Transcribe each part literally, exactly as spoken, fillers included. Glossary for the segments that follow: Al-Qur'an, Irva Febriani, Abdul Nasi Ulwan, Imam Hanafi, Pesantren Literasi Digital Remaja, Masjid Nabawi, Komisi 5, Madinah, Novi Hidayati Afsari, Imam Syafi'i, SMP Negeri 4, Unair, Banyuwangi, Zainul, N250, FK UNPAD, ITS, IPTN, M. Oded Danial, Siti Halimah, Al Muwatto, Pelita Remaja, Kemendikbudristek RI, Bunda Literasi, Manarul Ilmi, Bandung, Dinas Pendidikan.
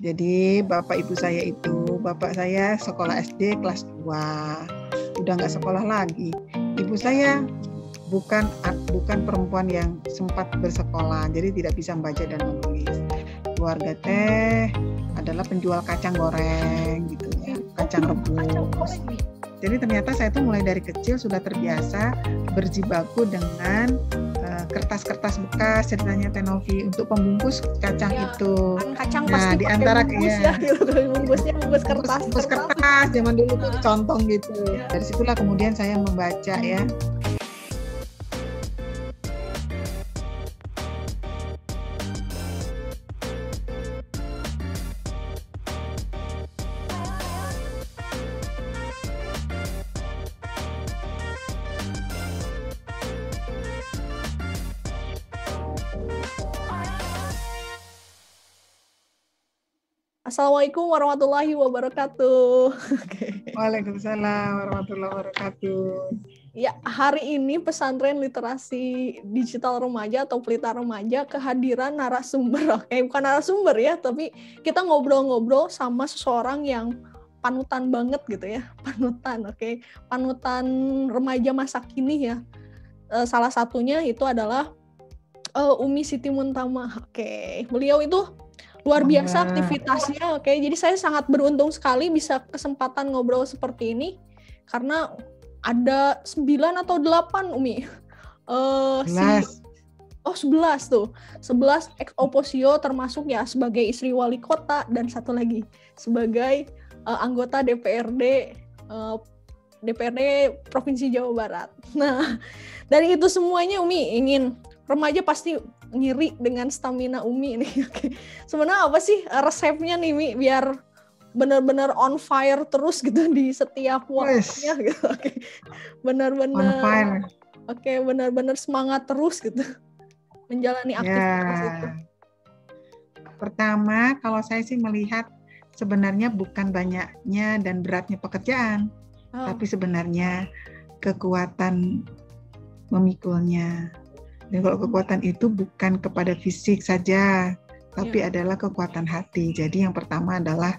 Jadi bapak ibu saya itu, bapak saya sekolah S D kelas dua, udah nggak sekolah lagi. Ibu saya bukan bukan perempuan yang sempat bersekolah, jadi tidak bisa membaca dan menulis. Keluarga teh adalah penjual kacang goreng gitu ya, kacang rebus. Jadi ternyata saya tuh mulai dari kecil sudah terbiasa berjibaku dengan uh, kertas-kertas bekas, ceritanya Teh Novi, untuk pembungkus kacang ya, itu. Kacang nah, pasti di antara ya, bungkusnya bungkus kertas. Bungkus kertas zaman dulu tuh nah, contong gitu. Ya. Dari situlah kemudian saya membaca ya. Assalamualaikum warahmatullahi wabarakatuh. Okay. Waalaikumsalam warahmatullahi wabarakatuh. Ya, hari ini Pesantren Literasi Digital Remaja atau Pelita Remaja kehadiran narasumber. Oke, okay, bukan narasumber ya, tapi kita ngobrol-ngobrol sama seseorang yang panutan banget gitu ya, panutan. Oke, okay. Panutan remaja masa kini ya. E, salah satunya itu adalah e, Umi Siti Muntamah. Oke, okay. Beliau itu luar biasa aktivitasnya, oke. Okay. Jadi saya sangat beruntung sekali bisa kesempatan ngobrol seperti ini, karena ada sembilan atau delapan, Umi. Uh, si, oh, sebelas tuh. sebelas ex officio termasuk ya sebagai istri wali kota, dan satu lagi sebagai uh, anggota D P R D, uh, D P R D Provinsi Jawa Barat. Nah, dari itu semuanya, Umi, ingin remaja pasti ngiri dengan stamina Umi nih. Oke. Sebenarnya apa sih resepnya nih, Mi, biar benar-benar on fire terus gitu di setiap waktunya gitu. Oke. Benar-benar Oke, benar-benar semangat terus gitu menjalani aktivitas ya. Itu. Pertama, kalau saya sih melihat sebenarnya bukan banyaknya dan beratnya pekerjaan, oh. tapi sebenarnya kekuatan memikulnya. Dan kalau kekuatan itu bukan kepada fisik saja, tapi ya. Adalah kekuatan hati. Jadi yang pertama adalah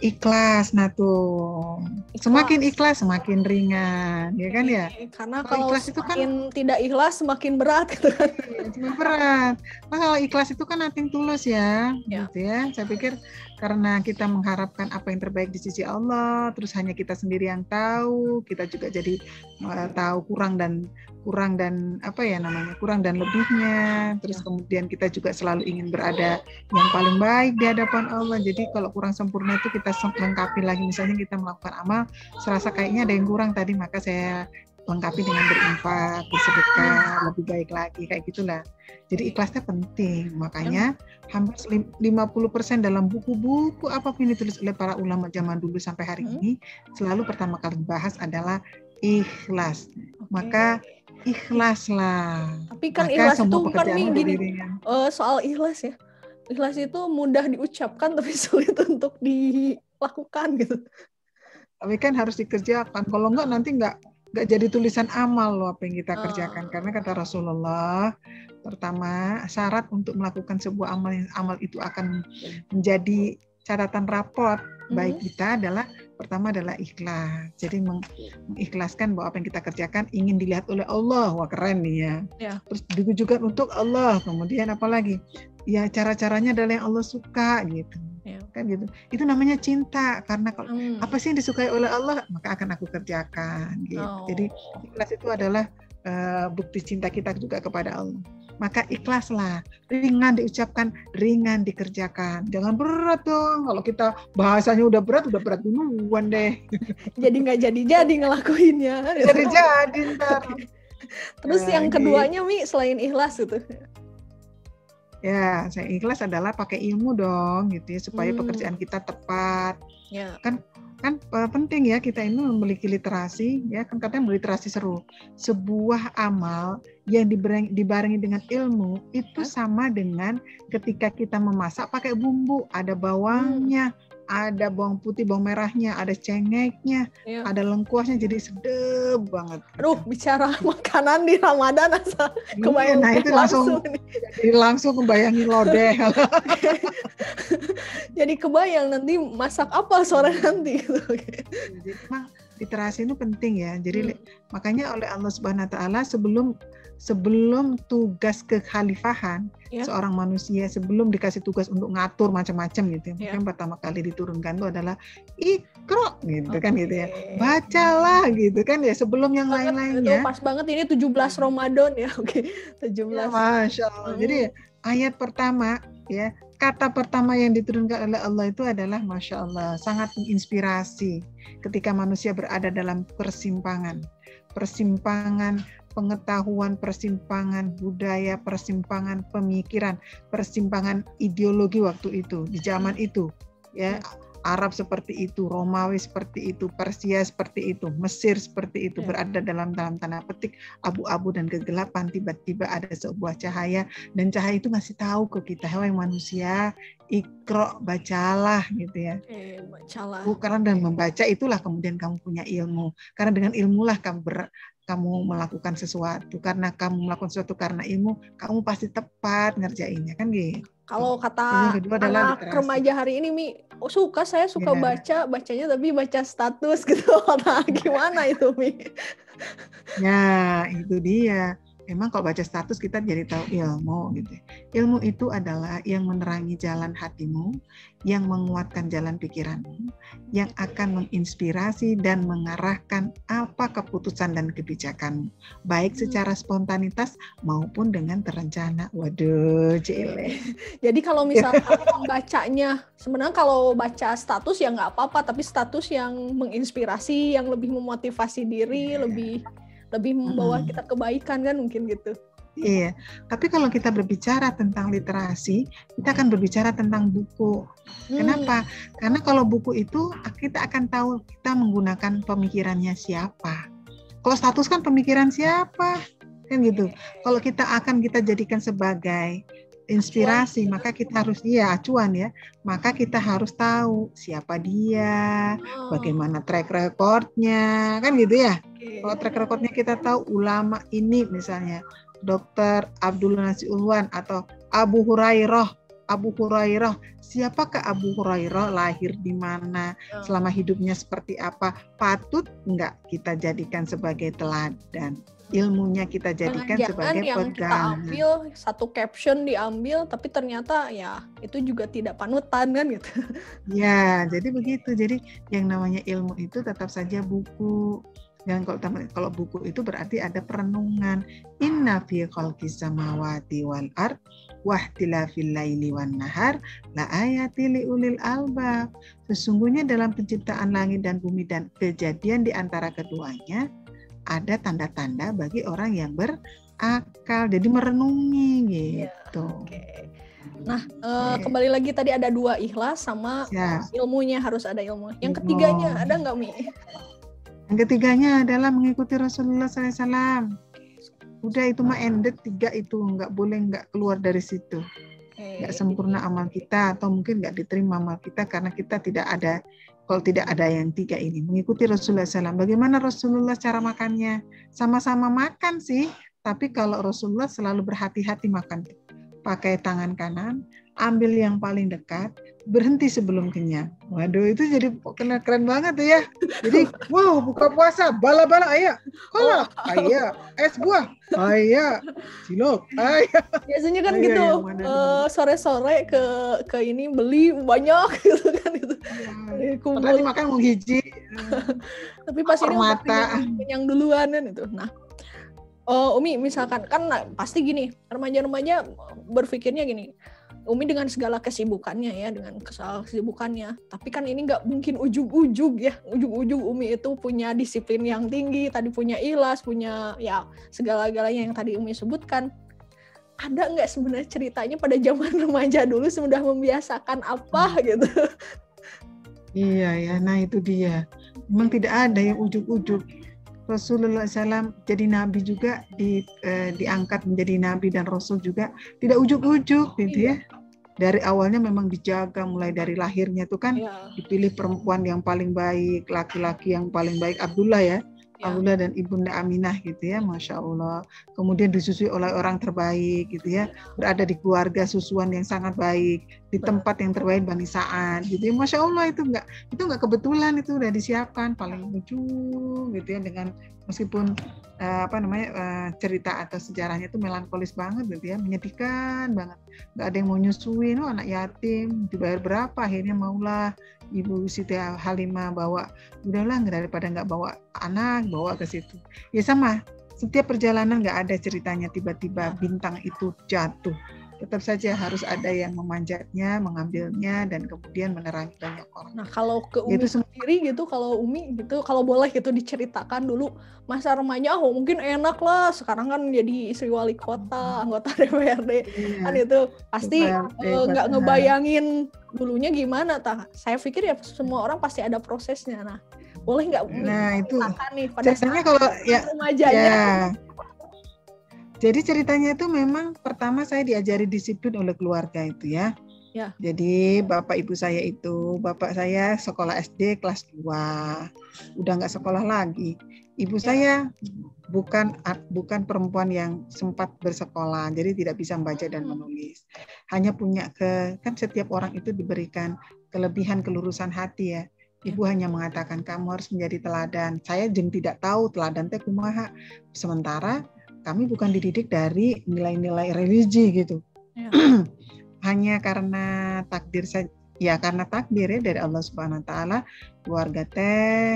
ikhlas, nah tuh. Ikhlas. Semakin ikhlas, semakin ringan, ya kan ya? Karena kalau, kalau ikhlas itu kan tidak ikhlas, semakin berat. Gitu kan? Semakin berat. Nah, kalau ikhlas itu kan nothing tulus ya, ya, gitu ya. Saya pikir karena kita mengharapkan apa yang terbaik di sisi Allah, terus hanya kita sendiri yang tahu, kita juga jadi uh, tahu kurang dan kurang dan apa ya namanya kurang dan lebihnya, terus kemudian kita juga selalu ingin berada yang paling baik di hadapan Allah. Jadi kalau kurang sempurna itu kita lengkapi lagi, misalnya kita melakukan amal serasa kayaknya ada yang kurang tadi, maka saya lengkapi dengan berinfak, bersedekah lebih baik lagi, kayak gitulah. Jadi ikhlasnya penting, makanya hampir lima puluh persen dalam buku-buku apapun ditulis oleh para ulama zaman dulu sampai hari ini selalu pertama kali dibahas adalah ikhlas. Okay. Maka ikhlaslah. Tapi kan maka ikhlas itu bukan gini. Uh, soal ikhlas ya. Ikhlas itu mudah diucapkan tapi sulit untuk dilakukan gitu. Tapi kan harus dikerjakan. Kalau enggak nanti enggak enggak jadi tulisan amal loh apa yang kita uh. kerjakan. Karena kata Rasulullah, pertama syarat untuk melakukan sebuah amal, amal itu akan menjadi catatan raport baik mm-hmm. kita adalah pertama adalah ikhlas. Jadi mengikhlaskan bahwa apa yang kita kerjakan ingin dilihat oleh Allah. Wah, keren nih ya. Yeah. Terus ditujukan untuk Allah. Kemudian apalagi? Ya cara-caranya adalah yang Allah suka gitu. Yeah. Kan gitu. Itu namanya cinta, karena kalau mm. apa sih yang disukai oleh Allah, maka akan aku kerjakan gitu. Oh. Jadi ikhlas itu adalah uh, bukti cinta kita juga kepada Allah. Maka ikhlaslah, ringan diucapkan, ringan dikerjakan. Jangan berat dong, kalau kita bahasanya udah berat, udah berat duluan deh. Jadi nggak jadi-jadi ngelakuinnya. Jadi-jadi ntar. Terus nah, yang keduanya, Mi, selain ikhlas itu? Ya, saya ikhlas adalah pakai ilmu dong, gitu ya, supaya hmm. pekerjaan kita tepat. Ya. Kan kan penting ya, kita ini memiliki literasi, ya kan katanya berliterasi seru. Sebuah amal yang dibarengi dengan ilmu itu sama dengan ketika kita memasak pakai bumbu, ada bawangnya, ada bawang putih, bawang merahnya, ada cengeknya, iya, ada lengkuasnya, jadi sedep banget. Aduh, bicara makanan di Ramadan asal kebayang. Nah, itu langsung, langsung, langsung kebayangin lodeh. Jadi kebayang nanti masak apa sore nanti. Jadi emang literasi itu penting ya. Jadi hmm. makanya oleh Allah Subhanahu Wa Taala sebelum sebelum tugas kekhalifahan yeah. seorang manusia, sebelum dikasih tugas untuk ngatur macam-macam gitu ya, yeah. yang pertama kali diturunkan itu adalah ikro gitu okay. kan gitu ya, bacalah gitu kan ya, sebelum yang lain-lainnya. Pas banget ini tujuh belas Ramadan ya, oke okay. tujuh belas ya, Masya Allah. Hmm. Jadi ayat pertama ya, kata pertama yang diturunkan oleh Allah itu adalah Masya Allah, sangat menginspirasi ketika manusia berada dalam persimpangan persimpangan pengetahuan, persimpangan budaya, persimpangan pemikiran, persimpangan ideologi waktu itu, di zaman itu. Ya, Arab seperti itu, Romawi seperti itu, Persia seperti itu, Mesir seperti itu, berada dalam dalam tanah petik, abu-abu dan kegelapan, tiba-tiba ada sebuah cahaya, dan cahaya itu ngasih tahu ke kita, wahai manusia, ikro, bacalah gitu ya. Eh, bacalah. Karena dengan membaca itulah kemudian kamu punya ilmu, karena dengan ilmulah kamu ber kamu melakukan sesuatu, karena kamu melakukan sesuatu karena ilmu, kamu pasti tepat ngerjainnya kan gitu. Kalau kata anak remaja hari ini, Mi, oh, suka saya suka yeah. baca, bacanya tapi baca status gitu. Nah, gimana itu, Mi? Ya, itu dia. Memang kalau baca status kita jadi tahu ilmu gitu. Ilmu itu adalah yang menerangi jalan hatimu, yang menguatkan jalan pikiranmu, yang akan menginspirasi dan mengarahkan apa keputusan dan kebijakanmu, baik secara spontanitas maupun dengan terencana. Waduh, jelek. Jadi kalau misalnya bacanya, sebenarnya kalau baca status ya nggak apa-apa, tapi status yang menginspirasi, yang lebih memotivasi diri, yeah. lebih lebih membawa hmm. kita kebaikan kan, mungkin gitu. Iya, tapi kalau kita berbicara tentang literasi, kita akan berbicara tentang buku. Hmm. Kenapa? Karena kalau buku itu kita akan tahu kita menggunakan pemikirannya siapa. Kalau status kan pemikiran siapa kan gitu. Kalau kita akan kita jadikan sebagai inspirasi, acuan. Maka kita harus iya acuan ya. Maka kita harus tahu siapa dia, oh. bagaimana track recordnya, kan gitu ya. Okay. Kalau track recordnya kita tahu ulama ini misalnya, Dokter Abdul Nasi Ulwan atau Abu Hurairah. Abu Hurairah, siapakah Abu Hurairah, lahir di mana, selama hidupnya seperti apa, patut nggak kita jadikan sebagai teladan. Ilmunya kita jadikan jangan sebagai yang pegangan. Kita ambil satu caption diambil, tapi ternyata ya itu juga tidak panutan kan gitu. Ya, jadi begitu. Jadi yang namanya ilmu itu tetap saja buku. Dan kalau, kalau buku itu berarti ada perenungan. Inna fi khalqis samawati wal ard wa ikhtilafil laili wan nahar la ayatin li ulil albab. Sesungguhnya dalam penciptaan langit dan bumi dan kejadian di antara keduanya ada tanda-tanda bagi orang yang berakal. Jadi merenungi gitu. Ya, okay. Nah, eh, kembali lagi tadi ada dua, ikhlas sama ya. ilmunya, harus ada ilmu. Yang ketiganya ada nggak, Mi? Yang ketiganya adalah mengikuti Rasulullah shallallahu alaihi wasallam. Udah itu mah ended, tiga itu nggak boleh nggak keluar dari situ. Nggak sempurna amal kita atau mungkin nggak diterima amal kita karena kita tidak ada, kalau tidak ada yang tiga ini. Mengikuti Rasulullah shallallahu alaihi wasallam. Bagaimana Rasulullah cara makannya? Sama-sama makan sih, tapi kalau Rasulullah selalu berhati-hati makan. Pakai tangan kanan, ambil yang paling dekat, berhenti sebelum kenyang. Waduh, itu jadi keren banget ya. Jadi, wow, buka puasa, bala-bala, ayo, kola, ayo, es buah, ayo, cilok, ayo. Biasanya kan ayo, gitu, uh, sore-sore ke ke ini beli banyak gitu kan itu. Ya, padahal makan mau hiji. Tapi pas ini kenyang duluan kan itu. Nah. Uh, Umi, misalkan kan pasti gini, remaja-remaja berpikirnya gini, Umi dengan segala kesibukannya ya, dengan kesal kesibukannya, tapi kan ini nggak mungkin ujug-ujug ya, ujug-ujug Umi itu punya disiplin yang tinggi, tadi punya ikhlas, punya ya segala-galanya yang tadi Umi sebutkan. Ada nggak sebenarnya ceritanya pada zaman remaja dulu sudah membiasakan apa gitu? Iya ya, nah itu dia. Memang tidak ada yang ujug-ujug. Rasulullah shallallahu alaihi wasallam jadi nabi juga di, eh, diangkat menjadi nabi dan rasul juga tidak ujuk-ujuk gitu ya. dari awalnya memang dijaga, mulai dari lahirnya itu kan ya. Dipilih perempuan yang paling baik, laki-laki yang paling baik, Abdullah ya, ya. Abdullah dan Ibunda Aminah gitu ya, Masya Allah. Kemudian disusui oleh orang terbaik gitu ya, berada di keluarga susuan yang sangat baik, di tempat yang terbaik Bani Sa'ad gitu ya, Masya Allah. Itu enggak, itu enggak kebetulan, itu udah disiapkan, paling ujung gitu ya, dengan meskipun Uh, apa namanya uh, cerita atau sejarahnya itu melankolis banget gitu ya, menyedihkan banget, nggak ada yang mau nyusuin, oh anak yatim dibayar berapa, akhirnya maulah Ibu Siti Halimah bawa, udahlah daripada nggak bawa anak, bawa ke situ ya. Sama setiap perjalanan nggak ada ceritanya tiba-tiba bintang itu jatuh, tetap saja harus ada yang memanjatnya, mengambilnya, dan kemudian menerangi banyak orang. Nah, kalau ke Umi gitu, sendiri gitu, kalau Umi gitu, kalau boleh gitu diceritakan dulu masa remaja, oh mungkin enak lah, sekarang kan jadi istri wali kota, anggota D P R D, iya, kan itu pasti nggak uh, ngebayangin dulunya gimana, tah? Saya pikir ya semua orang pasti ada prosesnya. Nah, boleh nggak Umi? Nah, itu nih, pada biasanya kalau ya remajanya. Ya. Jadi ceritanya itu memang pertama saya diajari disiplin oleh keluarga itu ya. Ya. Jadi bapak ibu saya itu, bapak saya sekolah S D kelas dua, udah nggak sekolah lagi. Ibu ya. Saya bukan bukan perempuan yang sempat bersekolah, jadi tidak bisa membaca dan menulis. Hanya punya ke, kan setiap orang itu diberikan kelebihan kelurusan hati ya. Ibu hanya mengatakan kamu harus menjadi teladan. Saya jeng tidak tahu teladan teh kumaha. Sementara kami bukan dididik dari nilai-nilai religi gitu, ya. Hanya karena takdir saja, ya karena takdir ya dari Allah Subhanahu Wa Taala. Keluarga teh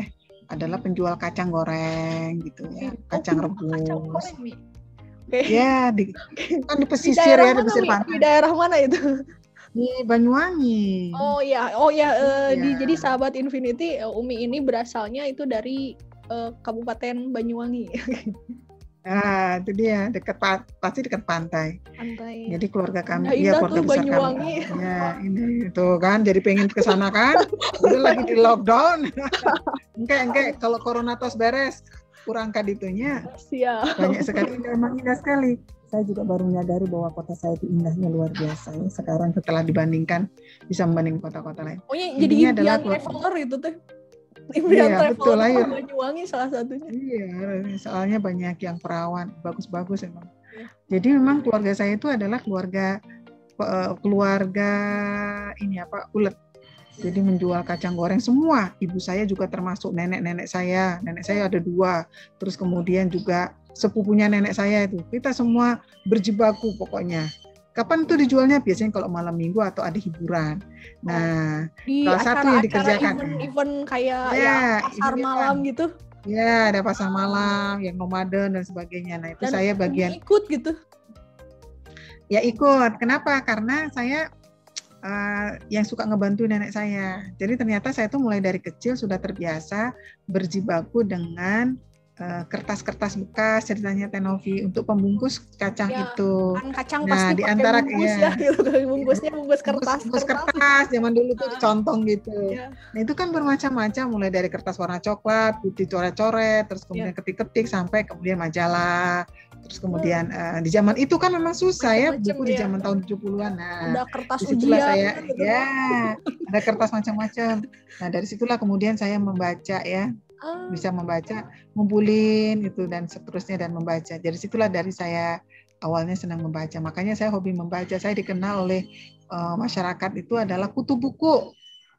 adalah penjual kacang goreng gitu ya, kacang oh, rebus. Kacang goreng, okay. Ya, di, kan di pesisir di ya, di pesisir pantai. Di daerah mana itu? Di Banyuwangi. Oh ya, oh ya, uh, ya. Di, jadi sahabat Infinity, Umi ini berasalnya itu dari uh, Kabupaten Banyuwangi. Ah, itu dia, dekat pasti dekat pantai. Pantai. Jadi keluarga kami, dia ya, keluarga besar Banyuwangi. Kami. Ya, ini tuh kan, jadi pengen ke sana kan. Udah lagi di lockdown. Engke, engke, kalau corona tos beres, kurang kaditunya. Siap. Banyak sekali, memang indah sekali. Saya juga baru menyadari bahwa kota saya itu indahnya luar biasa. Sekarang setelah dibandingkan, bisa membanding kota-kota lain. Oh ya, jadi impian traveler itu tuh. Impian iya, betul lah ya. Banyuwangi salah satunya. Iya, soalnya banyak yang perawan, bagus-bagus emang. Ya. Jadi memang keluarga saya itu adalah keluarga keluarga ini apa ulet. Jadi menjual kacang goreng semua. Ibu saya juga termasuk nenek-nenek saya. Nenek saya ada dua. Terus kemudian juga sepupunya nenek saya itu. Kita semua berjibaku pokoknya. Kapan tuh dijualnya? Biasanya kalau malam minggu atau ada hiburan. Nah, di salah satu yang dikerjakan. Event-event kayak ya, pasar malam kan. Gitu. Ya, ada pasar malam, yang nomaden dan sebagainya. Nah, itu dan saya bagian. Ikut gitu? Ya ikut. Kenapa? Karena saya uh, yang suka ngebantu nenek saya. Jadi ternyata saya tuh mulai dari kecil sudah terbiasa berjibaku dengan kertas-kertas bekas, ceritanya Tenovi untuk pembungkus kacang ya, itu. Kan kacang nah, pasti di antara bungkus ya, ya gitu, bungkusnya bungkus kertas. Bungkus kertas, kertas zaman dulu tuh nah, contong gitu. Ya. Nah itu kan bermacam-macam, mulai dari kertas warna coklat, putih coret-coret, terus kemudian ya. Ketik-ketik sampai kemudian majalah. Terus kemudian hmm. uh, di zaman itu kan memang susah ya, buku ya. Di zaman tahun tujuh puluhan. Nah, ada kertas ujian. Saya, gitu. Ya, ada kertas macam-macam. Nah dari situlah kemudian saya membaca ya. Bisa membaca, ngumpulin gitu dan seterusnya dan membaca. Jadi situlah dari saya awalnya senang membaca. Makanya saya hobi membaca. Saya dikenal oleh uh, masyarakat itu adalah kutu buku.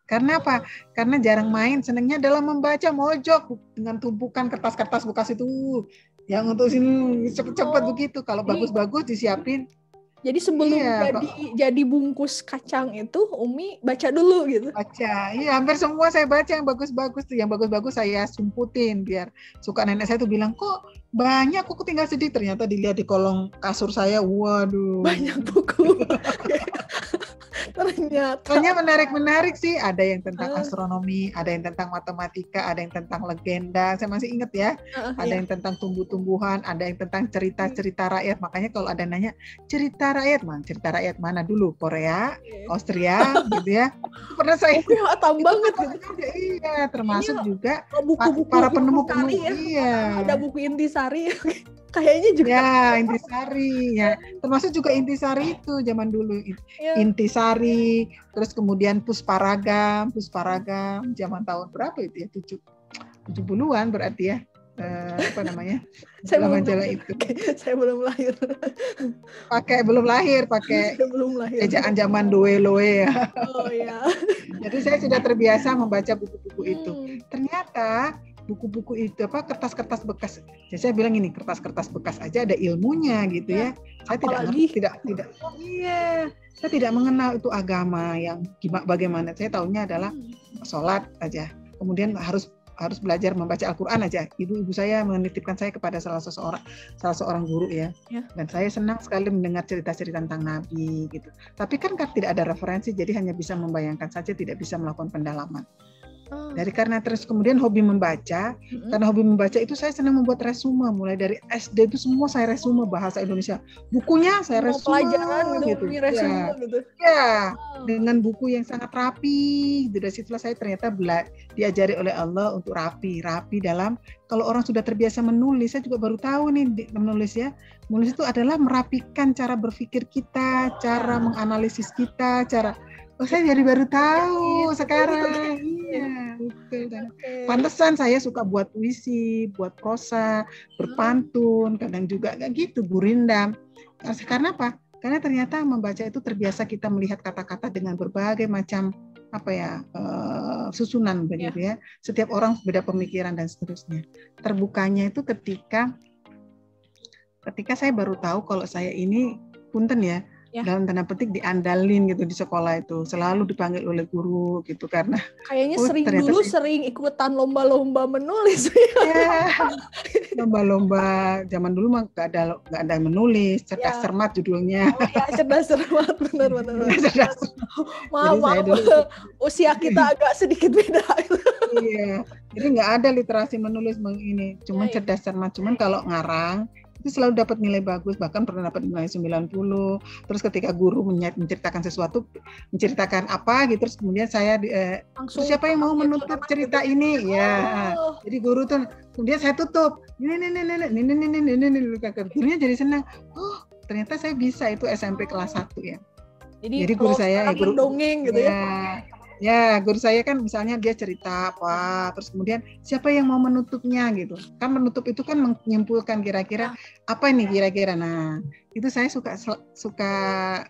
Karena apa? Karena jarang main, senangnya dalam membaca, mojok dengan tumpukan kertas-kertas bekas itu. Yang untuk sini cepet-cepet oh. Begitu. Kalau bagus-bagus disiapin. Jadi sebelum iya, jadi, jadi bungkus kacang itu Umi baca dulu gitu. Baca, iya hampir semua saya baca yang bagus-bagus tuh, yang bagus-bagus saya sumputin biar suka nenek saya tuh bilang kok banyak kok tinggal sedih, ternyata dilihat di kolong kasur saya, waduh banyak buku. Ternyata. Soalnya menarik-menarik sih, ada yang tentang uh. astronomi, ada yang tentang matematika, ada yang tentang legenda, saya masih ingat ya, uh, ada iya. Yang tentang tumbuh-tumbuhan, ada yang tentang cerita-cerita rakyat, makanya kalau ada nanya, cerita rakyat mana? Cerita rakyat mana dulu? Korea, okay. Austria, gitu ya. Pernah saya oh, tambah banget. Gitu. Iya, termasuk iya, juga buku-buku para penemu-penemu. Ya. Iya. Ada buku intisari. kayaknya juga ya, intisari ya, termasuk juga intisari itu zaman dulu ya. Intisari ya. Terus kemudian pusparagam pusparagam zaman tahun berapa itu ya, tujuh puluhan berarti ya, eh, apa namanya majalah itu saya belum lahir pakai belum lahir pakai ejaan zaman doeloe ya. Oh ya. Jadi saya sudah terbiasa membaca buku-buku hmm. itu. Ternyata buku-buku itu apa kertas-kertas bekas. Jadi saya bilang ini kertas-kertas bekas aja ada ilmunya gitu ya. ya. Saya tidak ngerti, tidak tidak. Oh, iya, saya tidak mengenal itu agama yang gimana bagaimana. Saya tahunya adalah sholat aja. Kemudian harus harus belajar membaca Al-Qur'an aja. Ibu-ibu saya menitipkan saya kepada salah seseorang salah seorang guru ya. ya. Dan saya senang sekali mendengar cerita-cerita tentang Nabi gitu. Tapi kan kan tidak ada referensi, jadi hanya bisa membayangkan saja, tidak bisa melakukan pendalaman. Dari karena terus kemudian hobi membaca, mm-hmm. karena hobi membaca itu saya senang membuat resume, mulai dari S D itu semua saya resume bahasa Indonesia, bukunya saya resume, pelajaran gitu, resume, ya, gitu. ya oh. dengan buku yang sangat rapi, dari situlah saya ternyata bela- diajari oleh Allah untuk rapi, rapi dalam. Kalau orang sudah terbiasa menulis, saya juga baru tahu nih menulis ya, menulis itu adalah merapikan cara berpikir kita, cara menganalisis kita, cara Oh, saya jadi baru tahu ya, sekarang. Iya, betul. Okay. Pantesan saya suka buat puisi, buat prosa, berpantun, kadang juga kayak gitu, gurindam. Karena apa? Karena ternyata membaca itu terbiasa kita melihat kata-kata dengan berbagai macam apa ya uh, susunan begitu ya. ya. Setiap orang beda pemikiran dan seterusnya. Terbukanya itu ketika ketika saya baru tahu kalau saya ini punten ya. Ya. Dalam tanda petik diandalin gitu di sekolah itu, selalu dipanggil oleh guru gitu karena kayaknya oh, sering dulu saya... sering ikutan lomba-lomba menulis ya. Lomba-lomba zaman dulu mah gak ada gak ada menulis, cerdas ya. Cermat judulnya. Oh, ya, cerdas cermat benar-benar. Cerdas. Maaf, maaf. Dulu... usia kita agak sedikit beda. Iya. Jadi nggak ada literasi menulis ini, cuman ya, ya. cerdas cermat, cuman kalau ngarang itu selalu dapat nilai bagus, bahkan pernah dapat nilai sembilan puluh. Terus ketika guru menceritakan sesuatu, menceritakan apa gitu, terus kemudian saya eh, langsung siapa yang mau menutup cerita ini? Oh. Ya. Jadi guru tuh kemudian saya tutup. Ini ini ini ini ini ini ini gurunya jadi senang. Oh, ternyata saya bisa itu S M P kelas satu ya. Jadi, jadi guru saya ya, guru dongeng gitu ya. ya. Ya, guru saya kan misalnya dia cerita apa, terus kemudian siapa yang mau menutupnya gitu. Kan menutup itu kan menyimpulkan kira-kira apa ini kira-kira. Nah, itu saya suka suka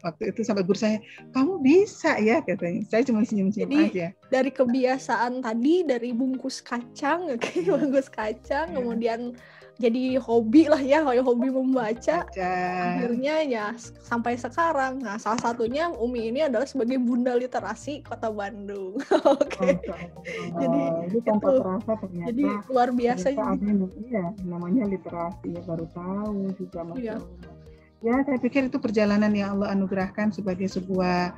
waktu itu sampai guru saya, kamu bisa ya katanya. Saya cuma senyum-senyum jadi, aja. Dari kebiasaan tadi, dari bungkus kacang, okay, bungkus kacang, ya. Kemudian jadi hobi lah ya, kayak hobi membaca. Baca. Akhirnya ya sampai sekarang. Nah, salah satunya Umi ini adalah sebagai Bunda Literasi Kota Bandung. Oke. Okay. Oh, jadi itu tanpa terasa ternyata. Jadi luar biasa ini. Iya, namanya literasi ya, baru tahu juga masuk. Iya. Ya, saya pikir itu perjalanan yang Allah anugerahkan sebagai sebuah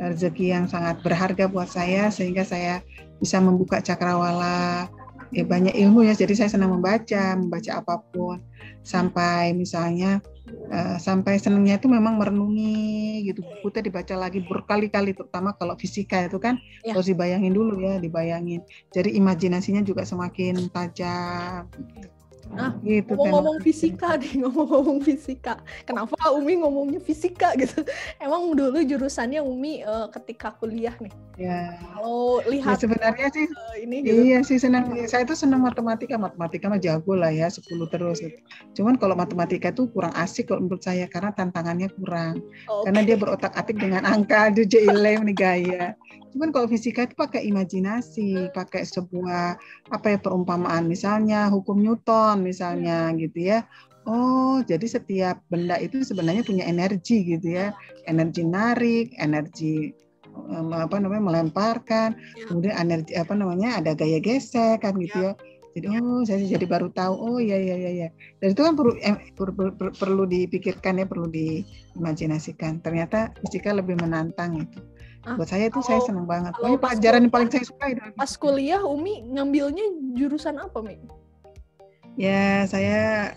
rezeki yang sangat berharga buat saya sehingga saya bisa membuka cakrawala. Ya banyak ilmu ya, jadi saya senang membaca, membaca apapun sampai misalnya uh, sampai senangnya itu memang merenungi gitu, buku itu dibaca lagi berkali-kali, terutama kalau fisika itu kan ya. Harus dibayangin dulu ya, dibayangin. Jadi imajinasinya juga semakin tajam. Nah, gitu, ngomong-ngomong kan. fisika deh, ngomong-ngomong fisika. Kenapa Umi ngomongnya fisika gitu? Emang dulu jurusannya Umi uh, ketika kuliah nih. Ya. Kalau lihat ya, sebenarnya sih uh, ini gitu. Iya sih senang. Saya itu senang matematika, matematika mah jago lah ya, sepuluh terus. Gitu. Cuman kalau matematika itu kurang asik kalau menurut saya karena tantangannya kurang. Oh, okay. Karena dia berotak-atik dengan angka, aduh jelek nih gaya. Cuman kalau fisika itu pakai imajinasi, pakai sebuah apa ya perumpamaan, misalnya hukum Newton misalnya gitu ya. Oh, jadi setiap benda itu sebenarnya punya energi gitu ya, energi narik, energi apa namanya melemparkan, kemudian energi apa namanya ada gaya gesek kan gitu ya. Jadi oh saya jadi baru tahu oh ya ya ya ya. Dan itu kan perlu eh, per, per, per, perlu dipikirkan ya, perlu diimajinasikan. Ternyata fisika lebih menantang itu. Ah, buat saya itu kalau, saya senang banget. Pokoknya pelajaran yang paling saya suka itu. Pas kuliah Umi ngambilnya jurusan apa, Mi? Ya, saya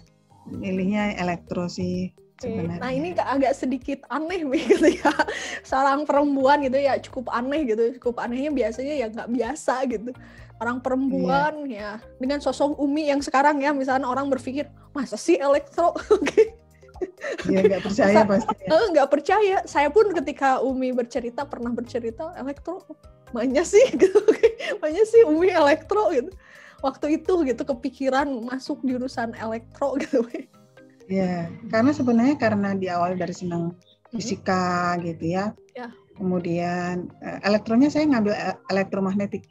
milihnya elektro sih. sebenarnya. Nah ini agak sedikit aneh gitu ya, seorang perempuan gitu ya, cukup aneh gitu. Cukup anehnya biasanya ya nggak biasa gitu. Orang perempuan yeah. ya, dengan sosok Umi yang sekarang ya, misalnya orang berpikir, masa sih elektro? Oke. Ya nggak percaya pasti. Nggak percaya. Saya pun ketika Umi bercerita pernah bercerita elektro, makanya sih, gitu. Makanya sih Umi elektro gitu. Waktu itu gitu kepikiran masuk jurusan elektro gitu. Ya, karena sebenarnya karena diawali dari senang fisika mm-hmm. gitu ya. Ya. Kemudian elektronya saya ngambil elektromagnetik,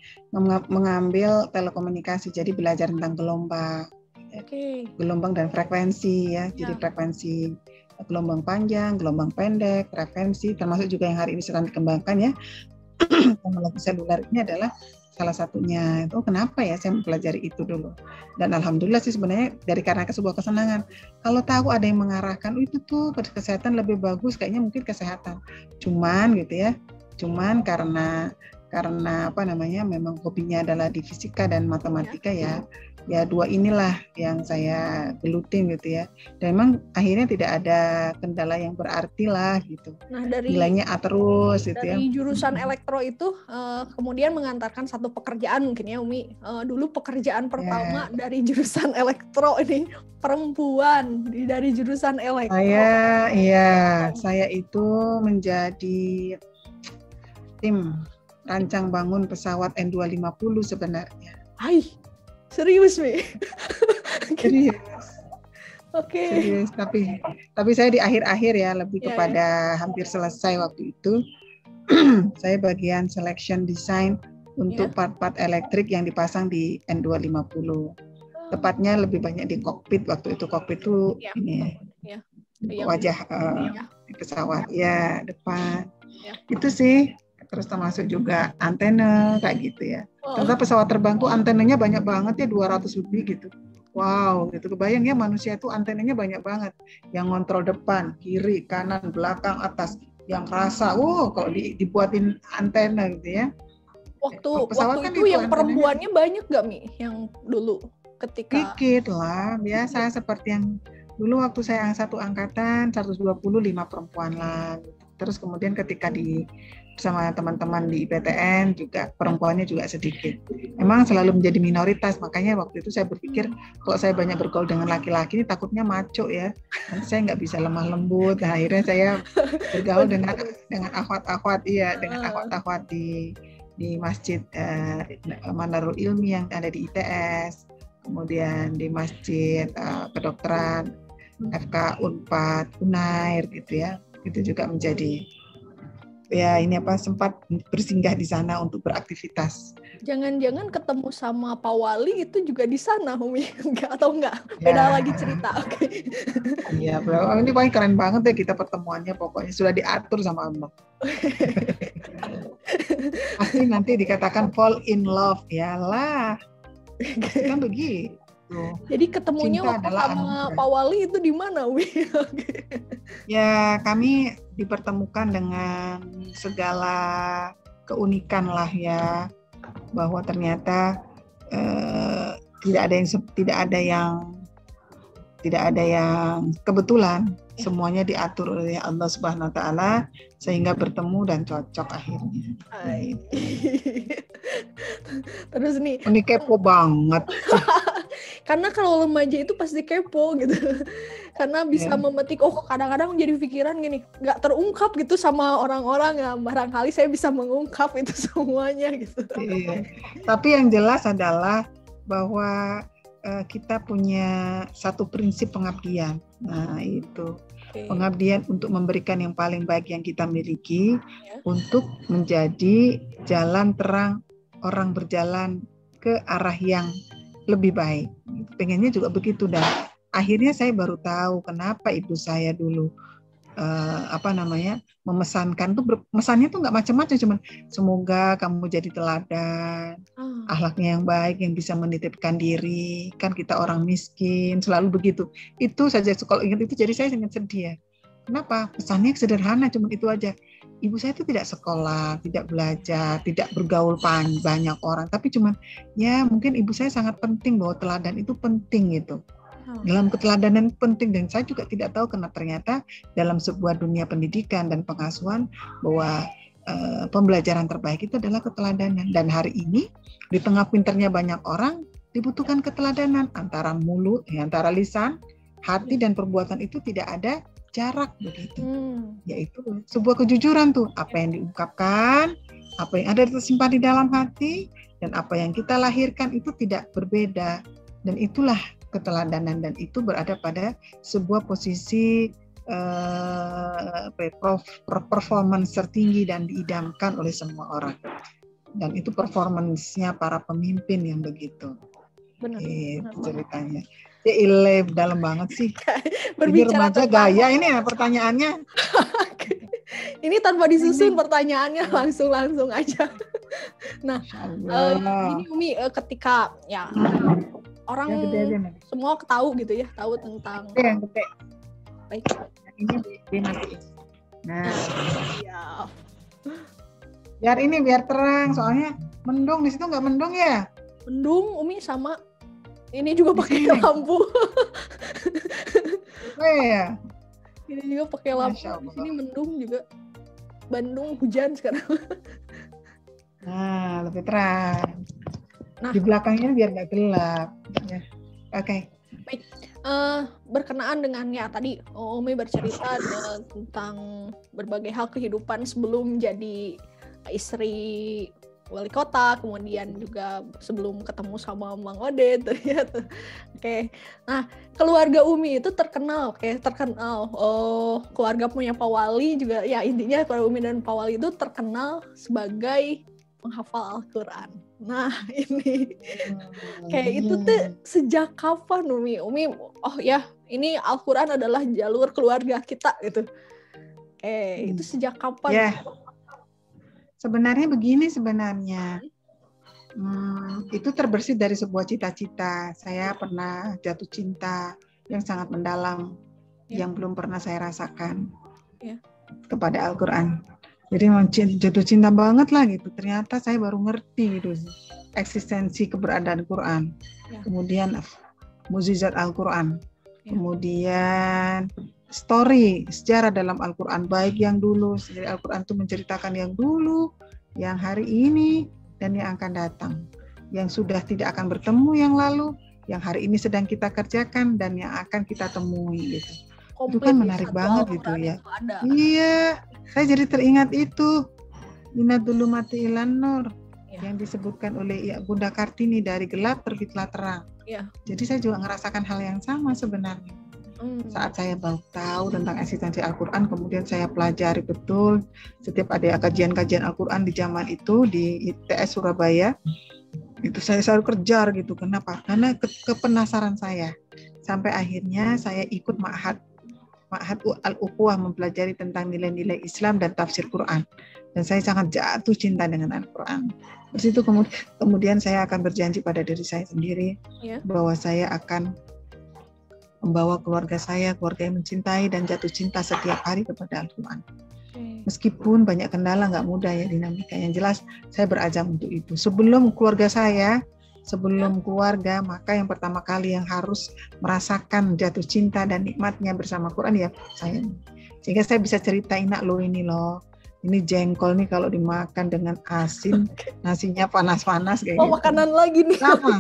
mengambil telekomunikasi, jadi belajar tentang gelombang. Okay. Gelombang dan frekuensi ya. Jadi ya. Frekuensi gelombang panjang, gelombang pendek, frekuensi, termasuk juga yang hari ini sedang dikembangkan ya. Teknologi seluler ini adalah salah satunya. Itu kenapa ya saya mempelajari itu dulu. Dan alhamdulillah sih sebenarnya dari karena sebuah kesenangan. Kalau tahu ada yang mengarahkan oh, itu tuh kesehatan lebih bagus kayaknya mungkin kesehatan. Cuman gitu ya. Cuman karena karena apa namanya memang hobinya adalah di fisika dan matematika ya. ya. Ya dua inilah yang saya gelutin gitu ya. Dan memang akhirnya tidak ada kendala yang berarti lah gitu. Nah, dari, nilainya A terus gitu ya. Dari jurusan elektro itu uh, kemudian mengantarkan satu pekerjaan mungkin ya Umi. Uh, dulu pekerjaan pertama yeah. dari jurusan elektro ini perempuan dari jurusan elektro. Saya iya, oh. saya itu menjadi tim rancang bangun pesawat N dua lima puluh sebenarnya. Hai. Serius, Mi? Serius. Oke. Okay. Serius, tapi tapi saya di akhir-akhir ya, lebih yeah, kepada yeah. hampir selesai waktu itu. Saya bagian selection design untuk yeah. part-part elektrik yang dipasang di N dua lima puluh. Tepatnya lebih banyak di kokpit waktu itu. Kokpit itu yeah. ini yeah. wajah yeah. uh, pesawat ya, yeah, depan. Yeah. Itu sih. Terus termasuk juga antena kayak gitu ya. Oh. Ternyata pesawat terbang tuh antenanya banyak banget ya, dua ratus lebih gitu. Wow, gitu kebayang ya manusia tuh antenanya banyak banget. Yang ngontrol depan, kiri, kanan, belakang, atas. Yang rasa, wow kalau di, dibuatin antena gitu ya. Waktu pesawat waktu kan itu, itu yang antenanya. Perempuannya banyak gak Mi? Yang dulu ketika? Dikit lah, biasa seperti yang dulu waktu saya yang satu angkatan seratus dua puluh lima perempuan lah. Terus kemudian ketika di sama teman-teman di I P T N juga perempuannya juga sedikit. Memang selalu menjadi minoritas, makanya waktu itu saya berpikir kalau saya banyak bergaul dengan laki-laki ini takutnya maco ya. Nanti saya nggak bisa lemah lembut. Nah, akhirnya saya bergaul dengan dengan akhwat-akhwat iya, dengan akhwat-akhwat di di Masjid eh, Manarul Ilmi yang ada di I T S, kemudian di Masjid eh, Kedokteran F K UNPAD, Unair gitu ya. Itu juga menjadi ya ini apa sempat bersinggah di sana untuk beraktivitas. Jangan-jangan ketemu sama Pak Wali itu juga di sana, Umi? Enggak atau enggak? Beda ya. Lagi cerita, oke? Okay. Iya, bro. Ini paling keren banget ya kita pertemuannya, pokoknya sudah diatur sama Allah. Pasti nanti dikatakan fall in love, ya lah. Kan begitu. Tuh. Jadi ketemunya waktu sama Pak Wali itu di mana, Wi? Okay. Ya, kami dipertemukan dengan segala keunikan lah ya, bahwa ternyata eh, tidak ada yang tidak ada yang tidak ada yang kebetulan, semuanya diatur oleh Allah Subhanahu Wa Taala sehingga bertemu dan cocok akhirnya. Ay. Terus nih. Ini kepo banget. Karena kalau remaja itu pasti kepo gitu, karena bisa yeah. memetik, oh kadang-kadang jadi pikiran gini, nggak terungkap gitu sama orang-orang, ya barangkali saya bisa mengungkap itu semuanya gitu. Yeah. Tapi yang jelas adalah bahwa uh, kita punya satu prinsip pengabdian, nah itu okay. pengabdian untuk memberikan yang paling baik yang kita miliki yeah. untuk menjadi jalan terang orang berjalan ke arah yang lebih baik. Pengennya juga begitu dan akhirnya saya baru tahu kenapa ibu saya dulu uh, apa namanya memesankan tuh ber, mesannya tuh nggak macam-macam, cuman semoga kamu jadi teladan, oh. akhlaknya yang baik, yang bisa menitipkan diri, kan kita orang miskin selalu begitu. Itu saja kalau ingat itu jadi saya sangat sedih ya. Kenapa? Pesannya sederhana cuman itu aja. Ibu saya itu tidak sekolah, tidak belajar, tidak bergaul panjang banyak orang. Tapi cuman ya mungkin ibu saya sangat penting bahwa teladan itu penting gitu. Dalam keteladanan penting, dan saya juga tidak tahu karena ternyata dalam sebuah dunia pendidikan dan pengasuhan bahwa eh, pembelajaran terbaik itu adalah keteladanan. Dan hari ini di tengah pinternya banyak orang dibutuhkan keteladanan antara mulut, ya, antara lisan, hati dan perbuatan itu tidak ada jarak begitu. Hmm. Yaitu sebuah kejujuran tuh, apa yang diungkapkan, apa yang ada tersimpan di dalam hati dan apa yang kita lahirkan itu tidak berbeda, dan itulah keteladanan, dan itu berada pada sebuah posisi eh, performance tertinggi dan diidamkan oleh semua orang, dan itu performance-nya para pemimpin yang begitu. Benar, eh, benar ceritanya. Ya ileb dalam banget sih. Berbicara remaja gaya ini ya pertanyaannya. Ini tanpa disusun ini. Pertanyaannya langsung-langsung aja. Nah, uh, ini Umi uh, ketika ya orang ya, gede aja, semua tahu gitu ya, tahu tentang. Gede, gede. Baik. Nah, ini di mati. Nah, ya. Biar ini biar terang, soalnya mendung di situ nggak mendung ya? Mendung Umi sama ini juga pakai lampu. Oh ya. Ini juga pakai lampu. Di sini mendung juga. Bandung hujan sekarang. Nah, lebih terang. Nah, di belakangnya biar nggak gelap. Ya. Oke. Okay. Baik. Uh, berkenaan dengan ya tadi Umi bercerita tentang berbagai hal kehidupan sebelum jadi istri wali kota, kemudian juga sebelum ketemu sama Mang Oded ternyata. Oke. Okay. Nah, keluarga Umi itu terkenal, oke, okay, terkenal. Oh, keluarga punya Pak Wali juga ya, intinya keluarga Umi dan Pak Wali itu terkenal sebagai penghafal Al-Qur'an. Nah, ini. Hmm. Kayak itu tuh sejak kapan Umi? Umi oh ya, ini Al-Qur'an adalah jalur keluarga kita gitu. Oke, okay, hmm. Itu sejak kapan? Yeah. Sebenarnya begini sebenarnya, hmm, itu terbersit dari sebuah cita-cita. Saya pernah jatuh cinta yang sangat mendalam, yeah, yang belum pernah saya rasakan, yeah, kepada Al-Qur'an. Jadi jatuh cinta banget lah gitu. Ternyata saya baru ngerti gitu eksistensi keberadaan Al-Qur'an, yeah, kemudian mukjizat Al-Qur'an, yeah, kemudian story, sejarah dalam Al-Qur'an, baik yang dulu, sejarah Al-Qur'an itu menceritakan yang dulu, yang hari ini, dan yang akan datang, yang sudah tidak akan bertemu yang lalu, yang hari ini sedang kita kerjakan, dan yang akan kita temui gitu. Komplit, itu kan menarik banget gitu ya. Iya, saya jadi teringat itu minat dulu mati ilan nur, ya, yang disebutkan oleh ya, Bunda Kartini, dari gelap terbitlah terang. Ya. Jadi saya juga ngerasakan hal yang sama sebenarnya. Hmm. Saat saya baru tahu tentang eksistensi Al-Qur'an, kemudian saya pelajari betul setiap ada kajian-kajian Al-Qur'an di zaman itu di I T S Surabaya, itu saya selalu kerja gitu. Kenapa? Karena ke kepenasaran saya. Sampai akhirnya saya ikut ma'had ma'had al-Ukhuwah, mempelajari tentang nilai-nilai Islam dan tafsir Qur'an. Dan saya sangat jatuh cinta dengan Al-Qur'an. Terus itu kemudian, kemudian saya akan berjanji pada diri saya sendiri, yeah, bahwa saya akan membawa keluarga saya, keluarga yang mencintai dan jatuh cinta setiap hari kepada Al-Qur'an. Okay. Meskipun banyak kendala, nggak mudah ya dinamika. Yang jelas saya berazam untuk itu. Sebelum keluarga saya, sebelum yeah, keluarga, maka yang pertama kali yang harus merasakan jatuh cinta dan nikmatnya bersama Qur'an ya saya. Sehingga saya bisa ceritain, nak lo ini loh, ini jengkol nih kalau dimakan dengan asin, nasinya panas-panas kayak oh, gitu. Makanan lagi nih. Sama.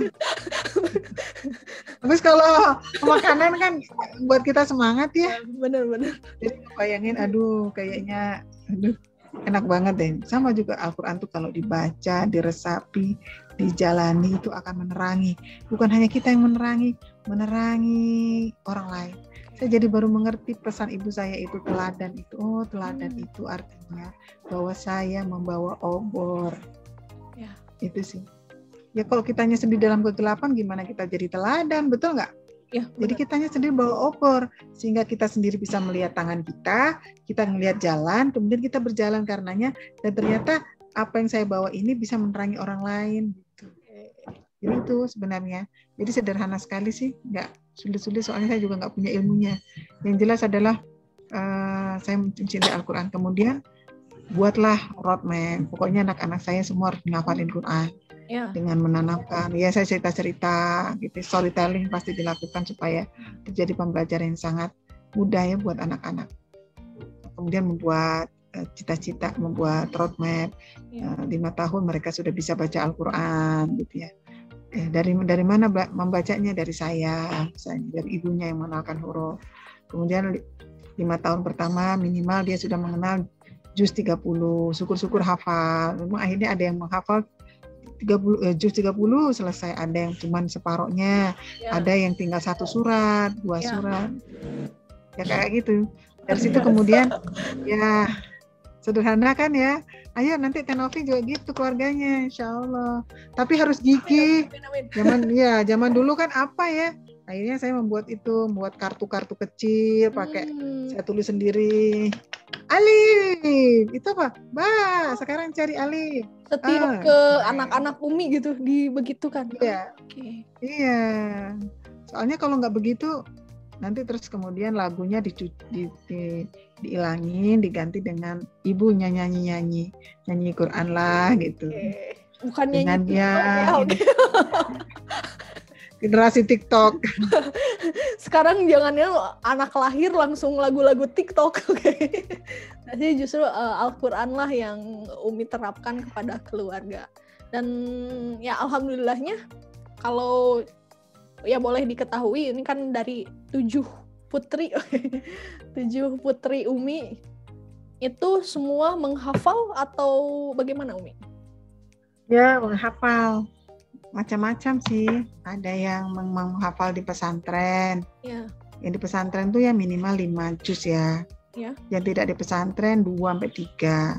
Terus kalau makanan kan buat kita semangat ya. Benar-benar. Jadi bayangin, aduh kayaknya, aduh enak banget deh. Sama juga Al-Qur'an tuh kalau dibaca, diresapi, dijalani itu akan menerangi. Bukan hanya kita yang menerangi, menerangi orang lain. Saya jadi baru mengerti pesan ibu saya itu, teladan itu. Oh, teladan itu artinya bahwa saya membawa obor. Ya. Itu sih. Ya kalau kitanya sendiri dalam kegelapan, gimana kita jadi teladan, betul nggak? Ya. Benar. Jadi kitanya sendiri bawa obor, sehingga kita sendiri bisa melihat tangan kita, kita melihat jalan, kemudian kita berjalan karenanya, dan ternyata apa yang saya bawa ini bisa menerangi orang lain. Gitu. Jadi itu sebenarnya. Jadi sederhana sekali sih, nggak sulit-sulit, soalnya saya juga nggak punya ilmunya. Yang jelas adalah uh, saya mencintai Al-Qur'an. Kemudian buatlah roadmap. Pokoknya anak-anak saya semua harus menghafalin Quran. Ya. Dengan menanamkan, ya saya cerita-cerita, gitu, storytelling pasti dilakukan supaya terjadi pembelajaran yang sangat mudah ya buat anak-anak. Kemudian membuat uh, cita-cita, membuat roadmap. Ya. Uh, lima tahun mereka sudah bisa baca Al-Qur'an, gitu ya. Eh, dari dari mana membacanya? Dari saya, misalnya dari ibunya yang mengenalkan huruf. Kemudian lima tahun pertama minimal dia sudah mengenal juz tiga puluh, syukur-syukur hafal. Lalu akhirnya ada yang menghafal tiga puluh juz tiga puluh selesai, ada yang cuman separohnya, ya. Ada yang tinggal satu surat, dua ya. Surat. Ya kayak gitu. Dari situ kemudian ya sederhana kan ya. Ayo nanti Tenovi juga gitu keluarganya, insya Allah. Tapi harus gigih. Zaman ya, zaman dulu kan apa ya? Akhirnya saya membuat itu, membuat kartu-kartu kecil pakai hmm. saya tulis sendiri. Alif, itu apa? Bah, sekarang cari alif. Setiap ah, ke anak-anak Umi gitu, dibegitukan. Iya, okay. Iya. Soalnya kalau nggak begitu, nanti terus kemudian lagunya dicu- di, di, diilangin, diganti dengan ibu nyanyi-nyanyi, nyanyi Quran lah gitu. Okay. Bukan nyanyi. Ya, okay, okay. Generasi TikTok. Sekarang jangannya anak lahir langsung lagu-lagu TikTok, oke? Okay? Jadi justru uh, Al-Qur'an lah yang Umi terapkan kepada keluarga. Dan ya alhamdulillahnya, kalau ya boleh diketahui ini kan dari tujuh putri, okay? Tujuh putri Umi itu semua menghafal atau bagaimana Umi? Ya menghafal. Macam-macam sih, ada yang menghafal di pesantren. Ya. Yang di pesantren tuh ya minimal lima juz ya. Ya. Yang tidak di pesantren dua sampai tiga.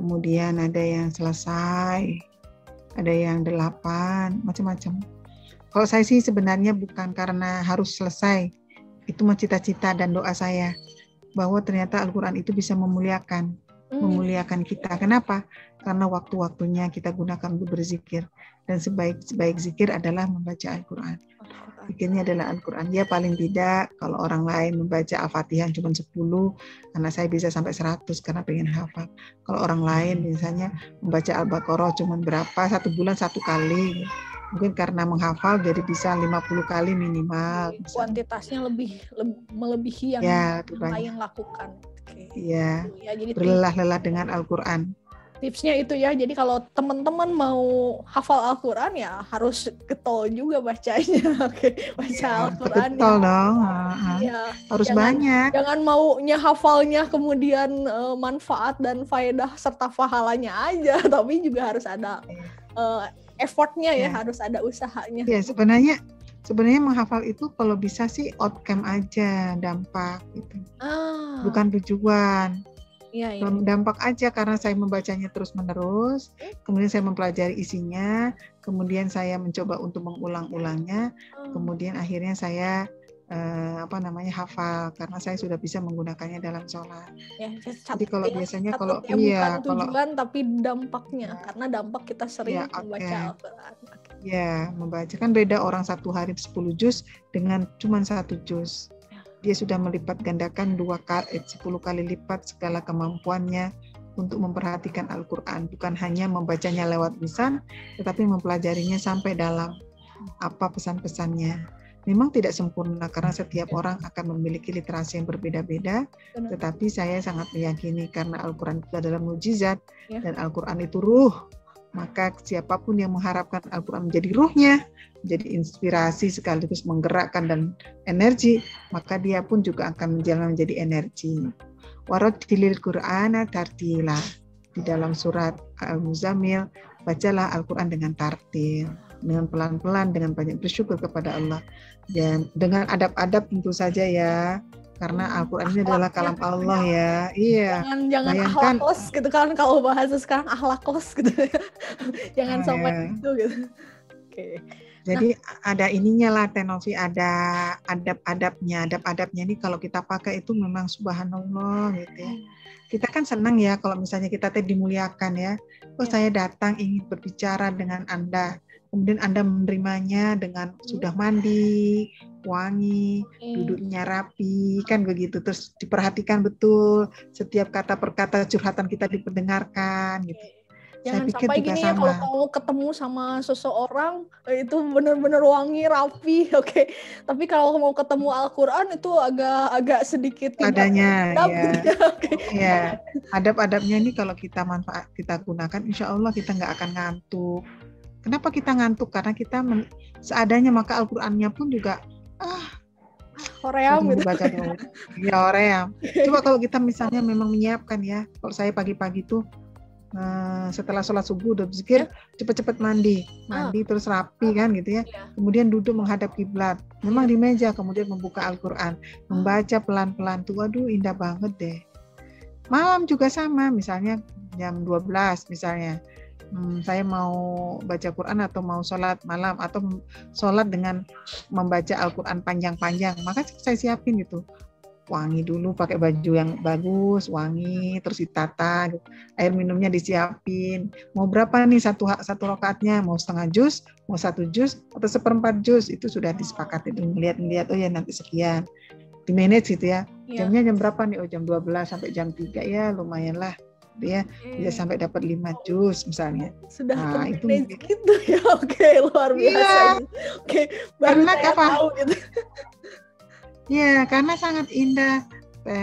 Kemudian ada yang selesai, ada yang delapan, macam-macam. Kalau saya sih sebenarnya bukan karena harus selesai. Itu mah cita-cita dan doa saya bahwa ternyata Al-Qur'an itu bisa memuliakan, hmm. memuliakan kita. Kenapa? Karena waktu-waktunya kita gunakan untuk berzikir. Dan sebaik-sebaik zikir adalah membaca Al-Qur'an. Zikirnya adalah Al-Qur'an. Ya paling tidak kalau orang lain membaca Al-Fatihah cuma sepuluh, anak saya bisa sampai seratus karena pengen hafal. Kalau orang lain misalnya membaca Al-Baqarah cuma berapa, satu bulan satu kali. Mungkin karena menghafal jadi bisa lima puluh kali minimal. Jadi, kuantitasnya lebih, lebih melebihi yang ya, lain lakukan. Iya, okay. Berlelah-lelah dengan Al-Qur'an. Tipsnya itu ya, jadi kalau teman-teman mau hafal Al-Qur'an ya harus getol juga bacanya, oke, baca ya, Al-Qur'an. Getol ya. Dong, ya, harus jangan, banyak. Jangan maunya hafalnya kemudian uh, manfaat dan faedah serta pahalanya aja, tapi juga harus ada uh, effortnya ya, ya, harus ada usahanya. Ya sebenarnya, sebenarnya menghafal itu kalau bisa sih outcome aja, dampak gitu, ah. Bukan tujuan. Ya, ya. Dampak aja karena saya membacanya terus-menerus, kemudian saya mempelajari isinya, kemudian saya mencoba untuk mengulang-ulangnya, kemudian akhirnya saya eh, apa namanya hafal karena saya sudah bisa menggunakannya dalam sholat. Ya, jadi kalau ya, biasanya kalau ya, iya bukan tujuan kalau, tapi dampaknya ya, karena dampak kita sering ya, membaca okay. Al-Qur'an. Ya membaca kan beda orang satu hari sepuluh juz dengan cuma satu juz. Dia sudah melipat gandakan dua kali, sepuluh kali lipat segala kemampuannya untuk memperhatikan Al-Qur'an. Bukan hanya membacanya lewat lisan, tetapi mempelajarinya sampai dalam apa pesan-pesannya. Memang tidak sempurna karena setiap orang akan memiliki literasi yang berbeda-beda, tetapi saya sangat meyakini karena Al-Qur'an itu adalah mukjizat dan Al-Qur'an itu ruh. Maka siapapun yang mengharapkan Al-Qur'an menjadi ruhnya, menjadi inspirasi sekaligus menggerakkan dan energi, maka dia pun juga akan menjelma menjadi energi. Warattilil Qur'ana tartila. Di dalam surat Al-Muzammil, bacalah Al-Qur'an dengan tartil, dengan pelan-pelan, dengan banyak bersyukur kepada Allah. Dan dengan adab-adab tentu saja ya. Karena Al-Qur'an ini adalah kalam Allah ya. Iya. Jangan jangan akhlakos gitu kan kalau bahasa sekarang akhlakos gitu. Jangan sampai itu gitu. Oke. Okay. Jadi nah, ada ininya lah Tenovi, ada adab-adabnya. Adab-adabnya ini kalau kita pakai itu memang subhanallah gitu ya. Kita kan senang ya kalau misalnya kita teh dimuliakan ya. Oh ya. Saya datang ingin berbicara dengan Anda. Kemudian Anda menerimanya dengan sudah mandi, wangi, duduknya rapi, kan begitu. Terus diperhatikan betul setiap kata per kata curhatan kita diperdengarkan gitu. Jangan saya pikir sampai gini ya, kalau kamu ketemu sama seseorang itu benar-benar wangi, rapi, oke. Okay. Tapi kalau mau ketemu Al-Qur'an itu agak agak sedikit adanya, adab, ya. Gitu. Okay. Ya. Adab-adabnya ini kalau kita manfaat, kita gunakan, insya Allah kita nggak akan ngantuk. Kenapa kita ngantuk? Karena kita men- seadanya, maka Al-Qur'annya pun juga ah Korea gitu. Ya, Korea. Coba kalau kita misalnya memang menyiapkan ya. Kalau saya pagi-pagi tuh Nah, setelah sholat subuh udah berzikir, yeah. cepet-cepet mandi, mandi ah. terus rapi ah. kan gitu ya. Yeah. Kemudian duduk menghadap kiblat, memang di meja, kemudian membuka Al-Qur'an, membaca pelan-pelan tuh, aduh indah banget deh. Malam juga sama, misalnya jam dua belas misalnya, hmm, saya mau baca Qur'an atau mau sholat malam atau sholat dengan membaca Al-Qur'an panjang-panjang, maka saya siapin gitu. Wangi dulu, pakai baju yang bagus, wangi, terus ditata, air minumnya disiapin. Mau berapa nih satu satu rakaatnya? Mau setengah juz, mau satu juz, atau seperempat juz? Itu sudah disepakati. Melihat-melihat, oh ya nanti sekian, di manage gitu ya. Yeah. Jamnya jam berapa nih? Oh jam dua belas sampai jam tiga ya, lumayan lah. Ya, okay. Bisa sampai dapat lima juz misalnya. Sudah nah, itu gitu ya, oke okay, luar biasa. Yeah. Oke, okay, baru Karena saya apa? Tahu gitu. Ya, karena sangat indah,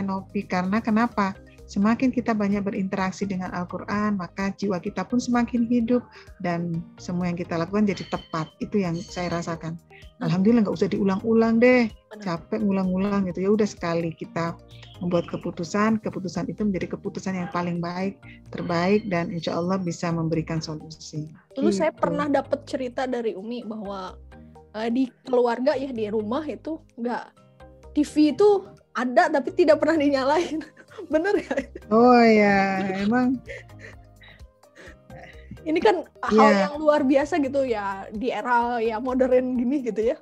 Novi. Karena kenapa? Semakin kita banyak berinteraksi dengan Al-Qur'an, maka jiwa kita pun semakin hidup dan semua yang kita lakukan jadi tepat. Itu yang saya rasakan. Alhamdulillah, nggak usah diulang-ulang deh. Capek ulang-ulang gitu. Ya udah, sekali kita membuat keputusan, keputusan itu menjadi keputusan yang paling baik, terbaik, dan insya Allah bisa memberikan solusi. Dulu gitu. Saya pernah dapat cerita dari Umi bahwa uh, di keluarga ya, di rumah itu nggak, T V itu ada tapi tidak pernah dinyalain. Bener ya? Oh ya, emang. Ini kan yeah. hal yang luar biasa gitu ya, di era ya modern gini gitu ya.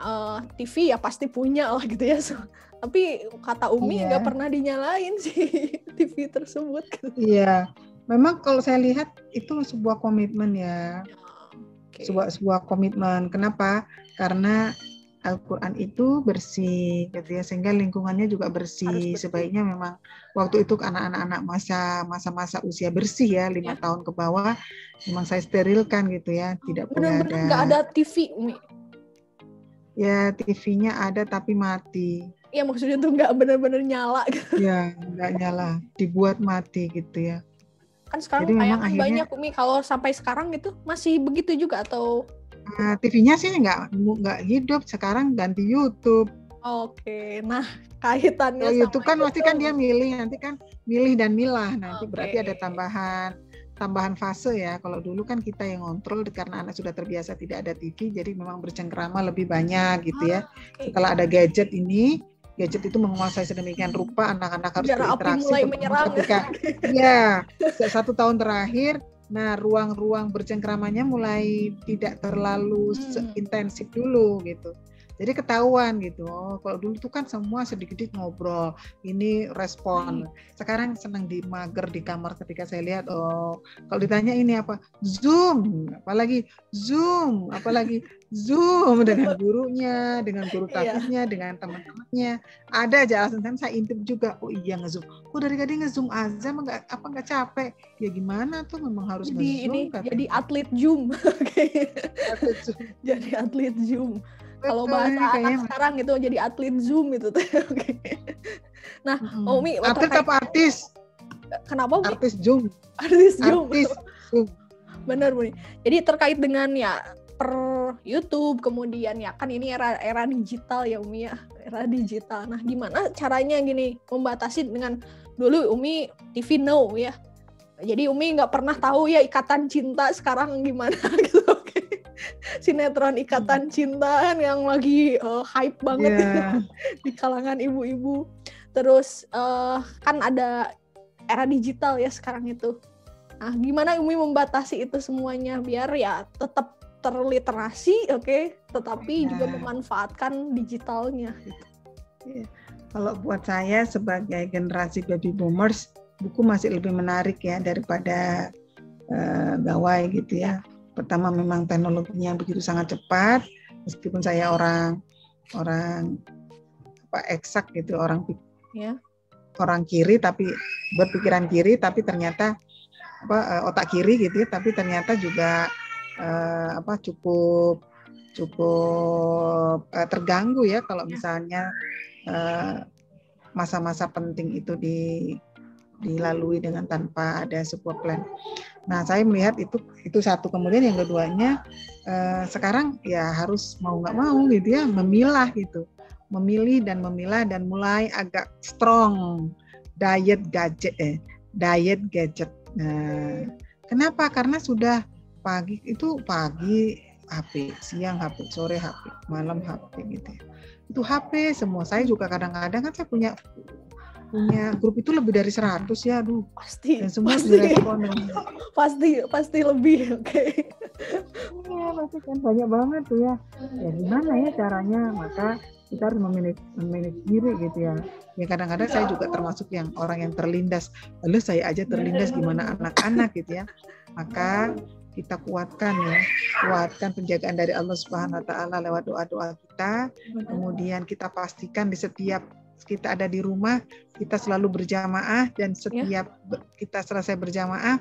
Uh, T V ya pasti punya lah gitu ya. So, tapi kata Umi yeah. nggak pernah dinyalain sih T V tersebut. Iya, gitu. Yeah. Memang kalau saya lihat itu sebuah komitmen ya. Okay. Sebuah sebuah komitmen. Kenapa? Karena Al-Qur'an itu bersih, gitu ya, sehingga lingkungannya juga bersih. Sebaiknya memang waktu itu anak-anak masa masa-masa usia bersih ya, lima ya. tahun ke bawah, memang saya sterilkan gitu ya, tidak boleh ada. Benar-benar nggak ada T V, Umi. Ya, T V-nya ada tapi mati. Ya maksudnya tuh nggak benar-benar nyala. Gitu. Ya, nggak nyala, dibuat mati gitu ya. Kan sekarang memang akhirnya banyak, Umi, kalau sampai sekarang gitu masih begitu juga atau? Nah, T V-nya sih nggak nggak hidup, sekarang ganti YouTube. Oke, nah kaitannya nah, sama YouTube kan pasti kan dia milih, nanti kan milih dan milah, nanti Oke. berarti ada tambahan tambahan fase ya. Kalau dulu kan kita yang ngontrol karena anak sudah terbiasa tidak ada T V, jadi memang bercengkrama lebih banyak gitu ya. Ah, okay. Setelah ada gadget ini, gadget itu menguasai sedemikian rupa, anak-anak harus berinteraksi. Mulai menyerang. Ya, satu tahun terakhir. Nah, ruang-ruang bercengkramannya mulai tidak terlalu hmm. intensif dulu gitu. Jadi ketahuan gitu. Oh, kalau dulu tuh kan semua sedikit-sedikit ngobrol, ini respon. Sekarang senang di mager di kamar ketika saya lihat, oh, kalau ditanya ini apa? Zoom, apalagi Zoom, apalagi Zoom dengan gurunya, dengan guru tafsirnya, dengan teman-temannya. Ada aja alasan, saya intip juga. Oh iya nge-zoom. Kok dari tadi nge-zoom aja enggak apa enggak capek? Ya gimana tuh, memang harus jadi, nge-zoom. Ini, jadi atlet Zoom. atlet Zoom. Jadi atlet Zoom. Kalau bahasa anak kayaknya sekarang itu jadi atlet Zoom itu tuh. Okay. Nah, hmm. Umi, atlet apa artis? Kenapa, Umi? Artis Zoom. Artis Zoom. Artis Zoom. Benar, Umi. Jadi terkait dengan ya per YouTube, kemudian ya kan ini era era digital ya, Umi ya. Era digital. Nah, gimana caranya gini membatasi dengan dulu Umi T V no ya. Jadi Umi nggak pernah tahu ya ikatan cinta sekarang gimana gitu. Okay. Sinetron Ikatan Cinta yang lagi uh, hype banget yeah. di kalangan ibu-ibu. Terus uh, kan ada era digital ya sekarang itu. Nah, gimana Umi membatasi itu semuanya biar ya tetap terliterasi, oke, okay, tetapi yeah. juga memanfaatkan digitalnya. Yeah. Kalau buat saya sebagai generasi baby boomers, buku masih lebih menarik ya daripada uh, gawai gitu ya. Yeah. Pertama memang teknologinya begitu sangat cepat, meskipun saya orang orang apa eksak gitu, orang ya. orang kiri tapi berpikiran kiri tapi ternyata apa otak kiri gitu, tapi ternyata juga eh, apa cukup cukup eh, terganggu ya kalau misalnya eh, masa-masa penting itu di dilalui dengan tanpa ada sebuah plan. Nah, saya melihat itu itu satu. Kemudian yang keduanya eh, sekarang ya harus mau nggak mau gitu ya memilah gitu, memilih dan memilah dan mulai agak strong diet gadget, eh, diet gadget. Nah, kenapa? Karena sudah pagi itu pagi H P, siang H P, sore H P, malam H P gitu ya. Itu H P semua. Saya juga kadang-kadang kan saya punya punya grup itu lebih dari seratus ya, aduh. Pasti. Dan semua pasti. Direspon. Pasti, pasti lebih. Oke. Okay. Iya, pasti kan banyak banget tuh ya. Ya gimana ya caranya? Maka kita harus memanage memanage diri gitu ya. Ya kadang-kadang saya juga termasuk yang orang yang terlindas. Lalu saya aja terlindas gimana anak-anak gitu ya. Maka kita kuatkan ya, kuatkan penjagaan dari Allah Subhanahu wa taala lewat doa-doa kita. Kemudian kita pastikan di setiap kita ada di rumah, kita selalu berjamaah dan setiap ya. kita selesai berjamaah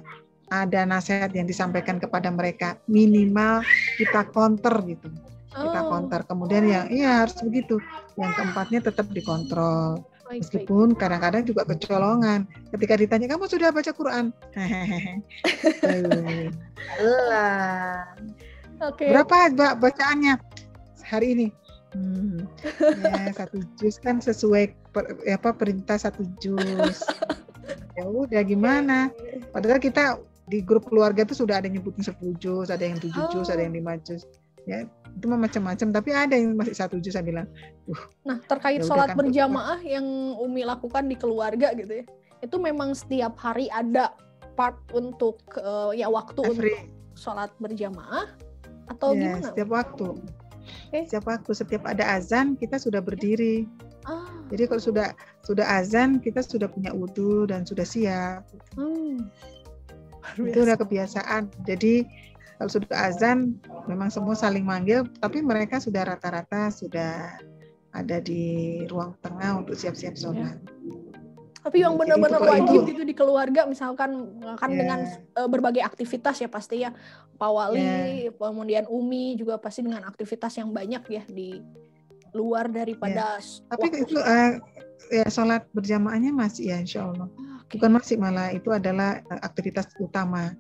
ada nasihat yang disampaikan kepada mereka. Minimal kita counter gitu. Kita counter. Kemudian yang iya harus begitu. Yang keempatnya tetap dikontrol. Meskipun kadang-kadang juga kecolongan. Ketika ditanya, kamu sudah baca Quran? Okay. Berapa mbak bacaannya hari ini? Hmm. Ya, satu juz kan sesuai per, apa perintah satu juz. Ya udah gimana? Padahal kita di grup keluarga itu sudah ada nyebutin sepuluh juz, ada yang tujuh juz, oh. ada yang lima juz. Ya, itu macam-macam, tapi ada yang masih satu juz saya bilang. Uh, nah, terkait sholat kan berjamaah yang Umi lakukan di keluarga gitu ya. Itu memang setiap hari ada part untuk uh, ya waktu Every. untuk sholat berjamaah atau ya, gimana? Setiap waktu. Okay. Setiap waktu, setiap ada azan kita sudah berdiri. Ah. Jadi kalau sudah sudah azan kita sudah punya wudhu dan sudah siap. Hmm. Itu udah kebiasaan. Jadi kalau sudah azan, memang semua saling manggil, tapi mereka sudah rata-rata sudah ada di ruang tengah untuk siap-siap sholat. Ya. Tapi yang benar-benar wajib itu di keluarga, misalkan kan ya. dengan uh, berbagai aktivitas ya pasti ya, Pak Wali, ya. kemudian Umi juga pasti dengan aktivitas yang banyak ya di luar daripada. Ya. Tapi itu uh, ya sholat berjamaahnya masih ya insya Allah. Okay. Bukan masih malah itu adalah aktivitas utama.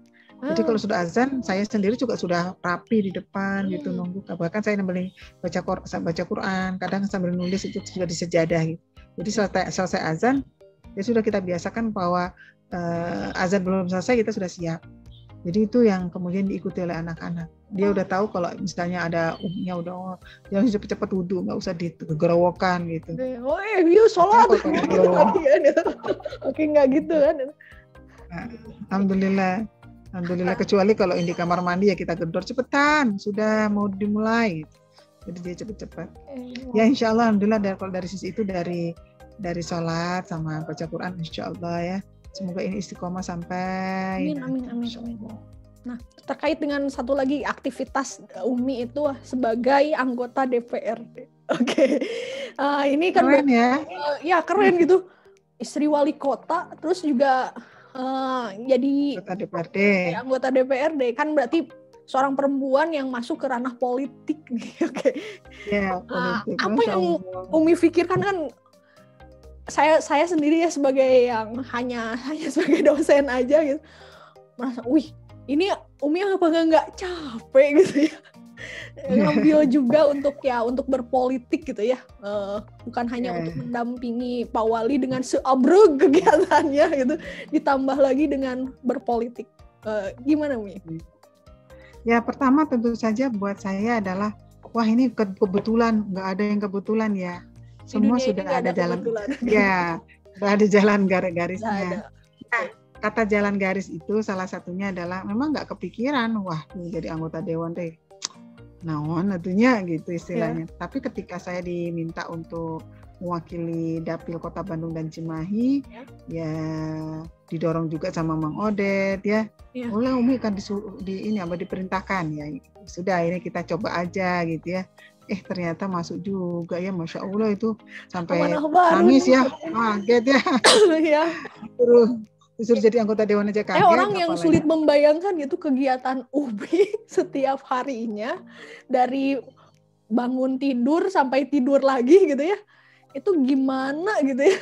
Jadi kalau sudah azan, saya sendiri juga sudah rapi di depan hmm. gitu nunggu. Bahkan saya sambil baca baca Quran, kadang sambil nulis itu sudah di sejadah. Gitu. Jadi selesai, selesai azan, ya sudah kita biasakan bahwa eh, azan belum selesai kita sudah siap. Jadi itu yang kemudian diikuti oleh anak-anak. Dia udah tahu kalau misalnya ada umnya udah oh, jangan cepat-cepat wudhu, nggak usah digerowokan gitu. Oh, eh, yuk sholat. Oke, nggak gitu kan? Nah, Alhamdulillah. Alhamdulillah, kecuali kalau di kamar mandi ya kita gedor cepetan, sudah mau dimulai, jadi dia cepet-cepet. Ya insya Allah, alhamdulillah dari kalau dari sisi itu dari dari sholat sama baca Quran insya Allah ya, semoga ini istiqomah sampai. Amin amin amin. amin. Nah terkait dengan satu lagi aktivitas Umi itu sebagai anggota D P R D, oke, okay. uh, ini kan keren ya, uh, ya keren gitu, istri wali kota, terus juga Uh, jadi anggota D P R D. Ya, anggota D P R D kan berarti seorang perempuan yang masuk ke ranah politik nih. Oke. Okay. Yeah, uh, apa yang Umi pikirkan kan saya saya sendiri ya sebagai yang hanya hanya sebagai dosen aja gitu. Merasa, "Wih, ini Umi apa enggak capek gitu ya?" Ngambil juga untuk ya untuk berpolitik gitu ya, uh, bukan hanya yeah. untuk mendampingi Pak Wali dengan seabreg kegiatannya gitu, ditambah lagi dengan berpolitik, uh, gimana Mi? Ya pertama tentu saja buat saya adalah wah ini kebetulan, nggak ada yang kebetulan ya, semua sudah ada, ada jalan, ya sudah ada jalan garis-garisnya. Kata jalan garis itu salah satunya adalah memang nggak kepikiran wah ini jadi anggota dewan deh. Naon tentunya gitu istilahnya. Yeah. Tapi ketika saya diminta untuk mewakili Dapil Kota Bandung dan Cimahi, yeah. ya didorong juga sama Mang Oded ya. Yeah. Oleh Umi kan di, di ini apa diperintahkan ya. Sudah ini kita coba aja gitu ya. eh ternyata masuk juga ya, Masya Allah, itu sampai nangis ya, kaget ya. Ya. Terus disuruh jadi anggota Dewan aja kaget. Eh, orang yang sulit ya membayangkan itu kegiatan U B I setiap harinya, dari bangun tidur sampai tidur lagi gitu ya. Itu gimana gitu ya.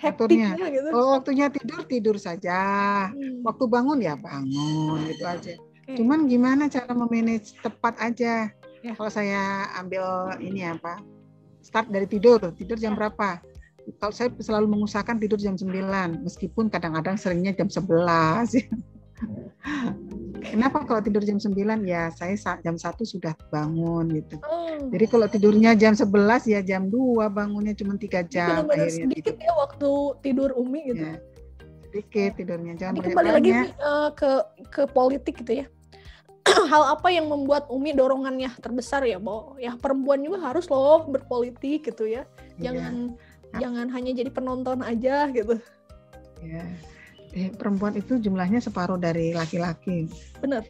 Hektiknya gitu. Kalau waktunya tidur, tidur saja. Hmm. Waktu bangun ya bangun, gitu aja. Okay. Cuman gimana cara memanage tepat aja. Yeah. Kalau saya ambil ini apa, start dari tidur, tidur jam yeah. berapa? Kalau saya selalu mengusahakan tidur jam sembilan, meskipun kadang-kadang seringnya jam sebelas. Kenapa kalau tidur jam sembilan? Ya saya jam satu sudah bangun gitu. Oh. Jadi kalau tidurnya jam sebelas ya jam dua, bangunnya cuma tiga jam. Benar-benar akhirnya sedikit gitu ya waktu tidur Umi gitu. Ya, sedikit tidurnya, jangan banyak-banyak. Kembali lagi uh, ke, ke politik gitu ya. Hal apa yang membuat Umi dorongannya terbesar ya, Bo? Ya perempuan juga harus loh berpolitik gitu ya. Jangan ya. Jangan hanya jadi penonton aja gitu. Ya, eh, perempuan itu jumlahnya separuh dari laki-laki. Benar.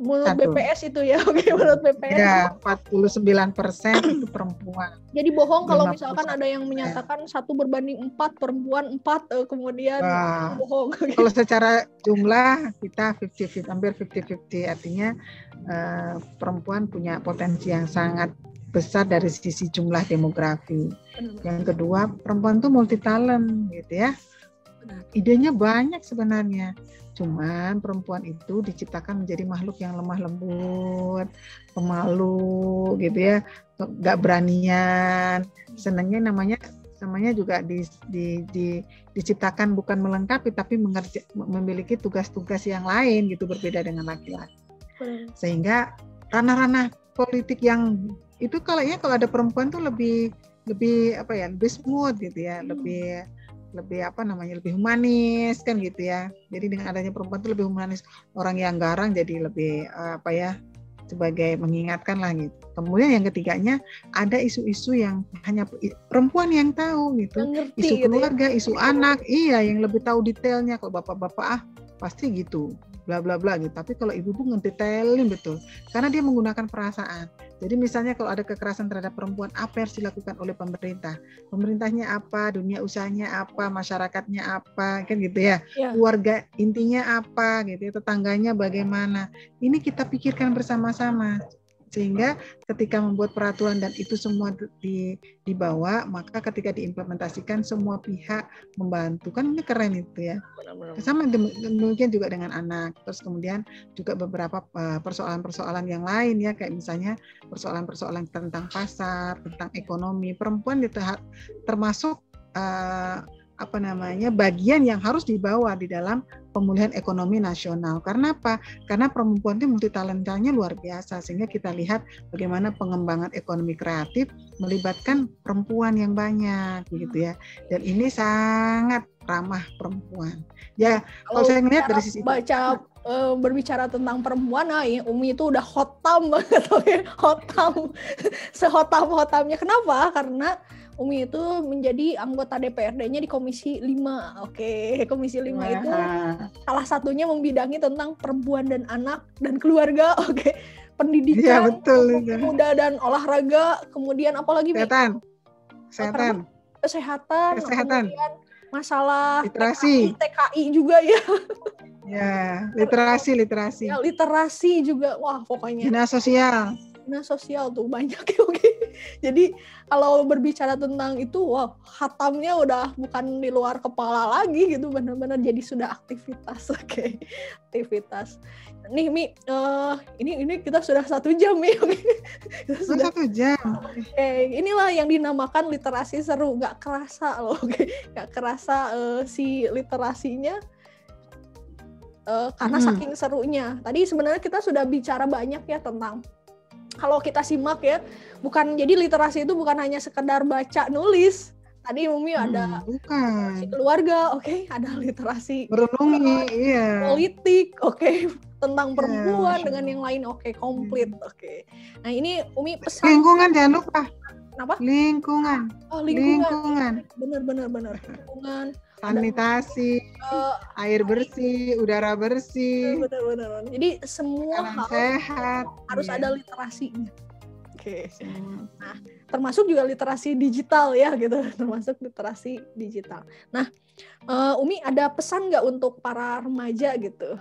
Menurut Satu. B P S itu ya, oke, menurut B P S. Ya, empat puluh sembilan persen itu perempuan. Jadi bohong kalau misalkan ada yang menyatakan satu berbanding empat perempuan, empat kemudian nah, bohong. Kalau secara jumlah kita lima puluh lima puluh, hampir lima puluh lima puluh, artinya eh, perempuan punya potensi yang sangat besar dari sisi jumlah demografi. Yang kedua, perempuan tuh multi talent gitu ya. Idenya banyak sebenarnya. Cuman perempuan itu diciptakan menjadi makhluk yang lemah lembut, pemalu gitu ya, nggak beranian. Senangnya namanya namanya juga di, di, di, diciptakan bukan melengkapi tapi mengerja, memiliki tugas-tugas yang lain gitu, berbeda dengan laki-laki. Sehingga ranah-ranah politik yang itu kalau ya kalau ada perempuan tuh lebih lebih apa ya, lebih smooth gitu ya, lebih lebih apa namanya, lebih humanis kan gitu ya. Jadi dengan adanya perempuan tuh lebih humanis, orang yang garang jadi lebih apa ya, sebagai mengingatkan lah gitu. Kemudian yang ketiganya ada isu-isu yang hanya perempuan yang tahu gitu, ngerti, isu keluarga, gitu ya? Isu anak, iya yang lebih tahu detailnya. Kalau bapak-bapak ah pasti gitu, bla bla bla gitu. Tapi kalau ibu-ibu ngedetailin betul, karena dia menggunakan perasaan. Jadi misalnya kalau ada kekerasan terhadap perempuan, apa yang harus dilakukan oleh pemerintah? Pemerintahnya apa, dunia usahanya apa, masyarakatnya apa, kan gitu ya. ya. Keluarga intinya apa, gitu ya, tetangganya bagaimana. Ini kita pikirkan bersama-sama. Sehingga ketika membuat peraturan dan itu semua di, dibawa, maka ketika diimplementasikan semua pihak membantu. Kan ini keren itu ya. Sama demikian juga dengan anak. Terus kemudian juga beberapa persoalan-persoalan yang lain ya, kayak misalnya persoalan-persoalan tentang pasar, tentang ekonomi. Perempuan itu termasuk uh, apa namanya bagian yang harus dibawa di dalam pemulihan ekonomi nasional. Karena apa? Karena perempuan itu multi talentanya luar biasa, sehingga kita lihat bagaimana pengembangan ekonomi kreatif melibatkan perempuan yang banyak gitu ya. Dan ini sangat ramah perempuan. Ya, kalau, kalau saya melihat dari sisi baca itu, berbicara tentang perempuan, nah Umi itu udah hotam banget, hotam, sehotam-hotamnya. Kenapa? Karena Umi itu menjadi anggota D P R D-nya di Komisi lima. Oke, Komisi lima Wah. Itu salah satunya membidangi tentang perempuan dan anak dan keluarga. Oke, pendidikan, ya, betul, muda dan olahraga, kemudian apalagi kesehatan, kesehatan, kesehatan, kesehatan. Masalah literasi, T K I juga ya. Ya, literasi, literasi. Ya, literasi juga. Wah, pokoknya. Dinas sosial. Dinas sosial tuh banyak ya, oke. Jadi, kalau berbicara tentang itu, wah, hatamnya udah bukan di luar kepala lagi gitu, benar-benar jadi sudah aktivitas, oke. Aktivitas. Nih, Mi, uh, ini ini kita sudah satu jam, Mi. Kita sudah satu jam. Oke, okay. Inilah yang dinamakan literasi seru, nggak kerasa loh, oke. Nggak kerasa uh, si literasinya. Uh, karena hmm. saking serunya. Tadi sebenarnya kita sudah bicara banyak ya tentang, kalau kita simak ya, bukan jadi literasi itu bukan hanya sekedar baca nulis. Tadi Umi ada hmm, literasi keluarga, oke, okay? Ada literasi merenungi, iya. Politik, oke, okay? Tentang perempuan yeah, dengan yang lain, oke, okay? Komplit, oke. Okay. Nah ini Umi pesan. Lingkungan jangan lupa. Kenapa? Lingkungan. Oh, lingkungan. Lingkungan. Bener bener bener. Lingkungan. Sanitasi, uh, air bersih, udara bersih. Benar-benar. Jadi semua hal sehat, harus iya. Ada literasinya. Oke. Oke. Okay. Nah, termasuk juga literasi digital ya gitu, termasuk literasi digital. Nah, uh, Umi ada pesan nggak untuk para remaja gitu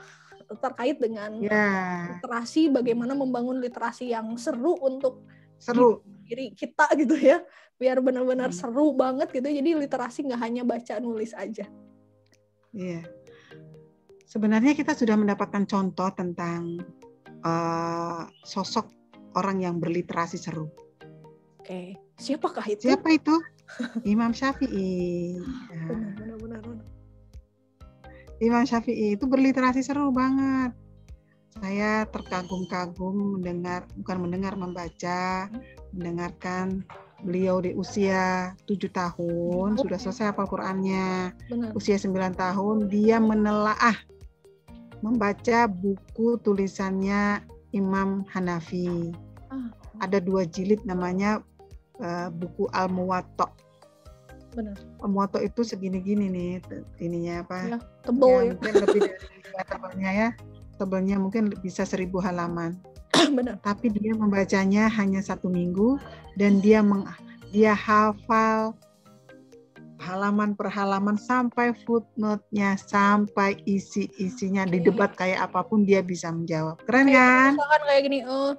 terkait dengan yeah. literasi, bagaimana membangun literasi yang seru untuk seru diri kita gitu ya, biar benar-benar hmm. seru banget gitu. Jadi literasi nggak hanya baca nulis aja. Iya. Yeah. Sebenarnya kita sudah mendapatkan contoh tentang uh, sosok orang yang berliterasi seru. Oke, siapakah itu? Siapa itu? Imam Syafi'i. Nah. Benar, benar, benar. Imam Syafi'i itu berliterasi seru banget. Saya terkagum-kagum mendengar, bukan mendengar, membaca, mendengarkan beliau di usia tujuh tahun, benar, sudah selesai hafal Qur'annya. Usia sembilan tahun, dia menelaah, membaca buku tulisannya Imam Hanafi. Ah. Ada dua jilid namanya uh, buku Al Muwatto. Benar. Al Muwatto itu segini-gini nih, ininya apa? Ya, tebal ya, ya. Mungkin lebih dari tebalnya ya. Tebalnya mungkin bisa seribu halaman. Benar. Tapi dia membacanya hanya satu minggu dan dia meng, dia hafal halaman per halaman sampai footnote-nya, sampai isi-isinya, okay. Didebat kayak apapun dia bisa menjawab. Keren kayak kan? Misalkan kayak gini, uh,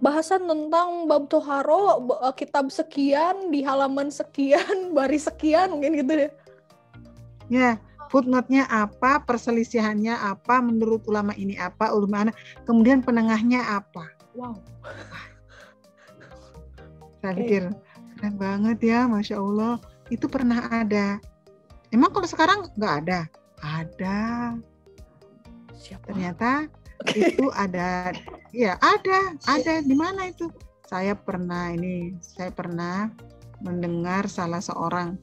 bahasan tentang bab Toharo, uh, kitab sekian, di halaman sekian, baris sekian, mungkin gitu deh. Ya, footnote-nya apa, perselisihannya apa, menurut ulama ini apa, ulama anak, kemudian penengahnya apa. Wow. Saya pikir, okay. Keren banget ya, Masya Allah. Itu pernah ada. Emang kalau sekarang nggak ada? Ada. Siapa? Ternyata okay. Itu ada. Ya ada, ada. Di mana itu? Saya pernah ini, saya pernah mendengar salah seorang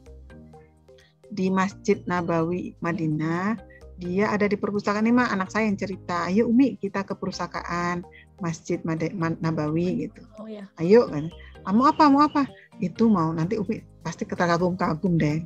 di Masjid Nabawi Madinah. Dia ada di perpustakaan, ini mah anak saya yang cerita. Ayo Umi, kita ke perpustakaan Masjid Nabawi gitu. Oh, ya. Ayo kan. Mau apa? Mau apa? Itu mau nanti Umi pasti keterkagum-kagum deh.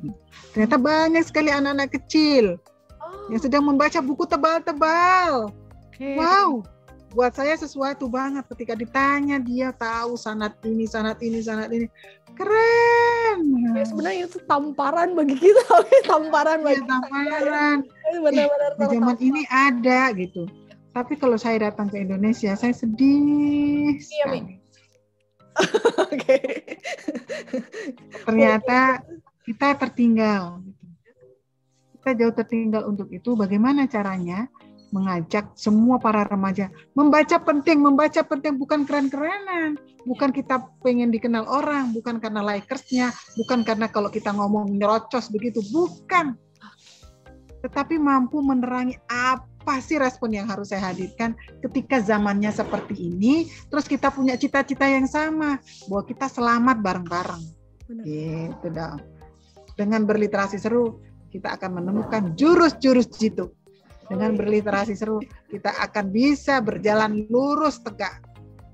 Ternyata banyak sekali anak-anak kecil oh. yang sedang membaca buku tebal-tebal. Okay. Wow, buat saya sesuatu banget ketika ditanya dia tahu sanad ini, sanad ini, sanad ini. Keren. Ya, sebenarnya itu tamparan bagi kita, tamparan bagi ya, tamparan. Kita. Benar-benar eh, di zaman tamparan. Ini ada gitu. Tapi kalau saya datang ke Indonesia, saya sedih. Iya, Mi. Oke. Ternyata kita tertinggal. Kita jauh tertinggal untuk itu. Bagaimana caranya mengajak semua para remaja membaca penting, membaca penting bukan keren-kerenan, bukan kita pengen dikenal orang, bukan karena likersnya, bukan karena kalau kita ngomong nyerocos begitu, bukan. Tetapi mampu menerangi apa apa sih respon yang harus saya hadirkan ketika zamannya seperti ini, terus kita punya cita-cita yang sama, bahwa kita selamat bareng-bareng. Gitu dong. Dengan berliterasi seru, kita akan menemukan jurus-jurus jitu. Dengan berliterasi seru, kita akan bisa berjalan lurus tegak.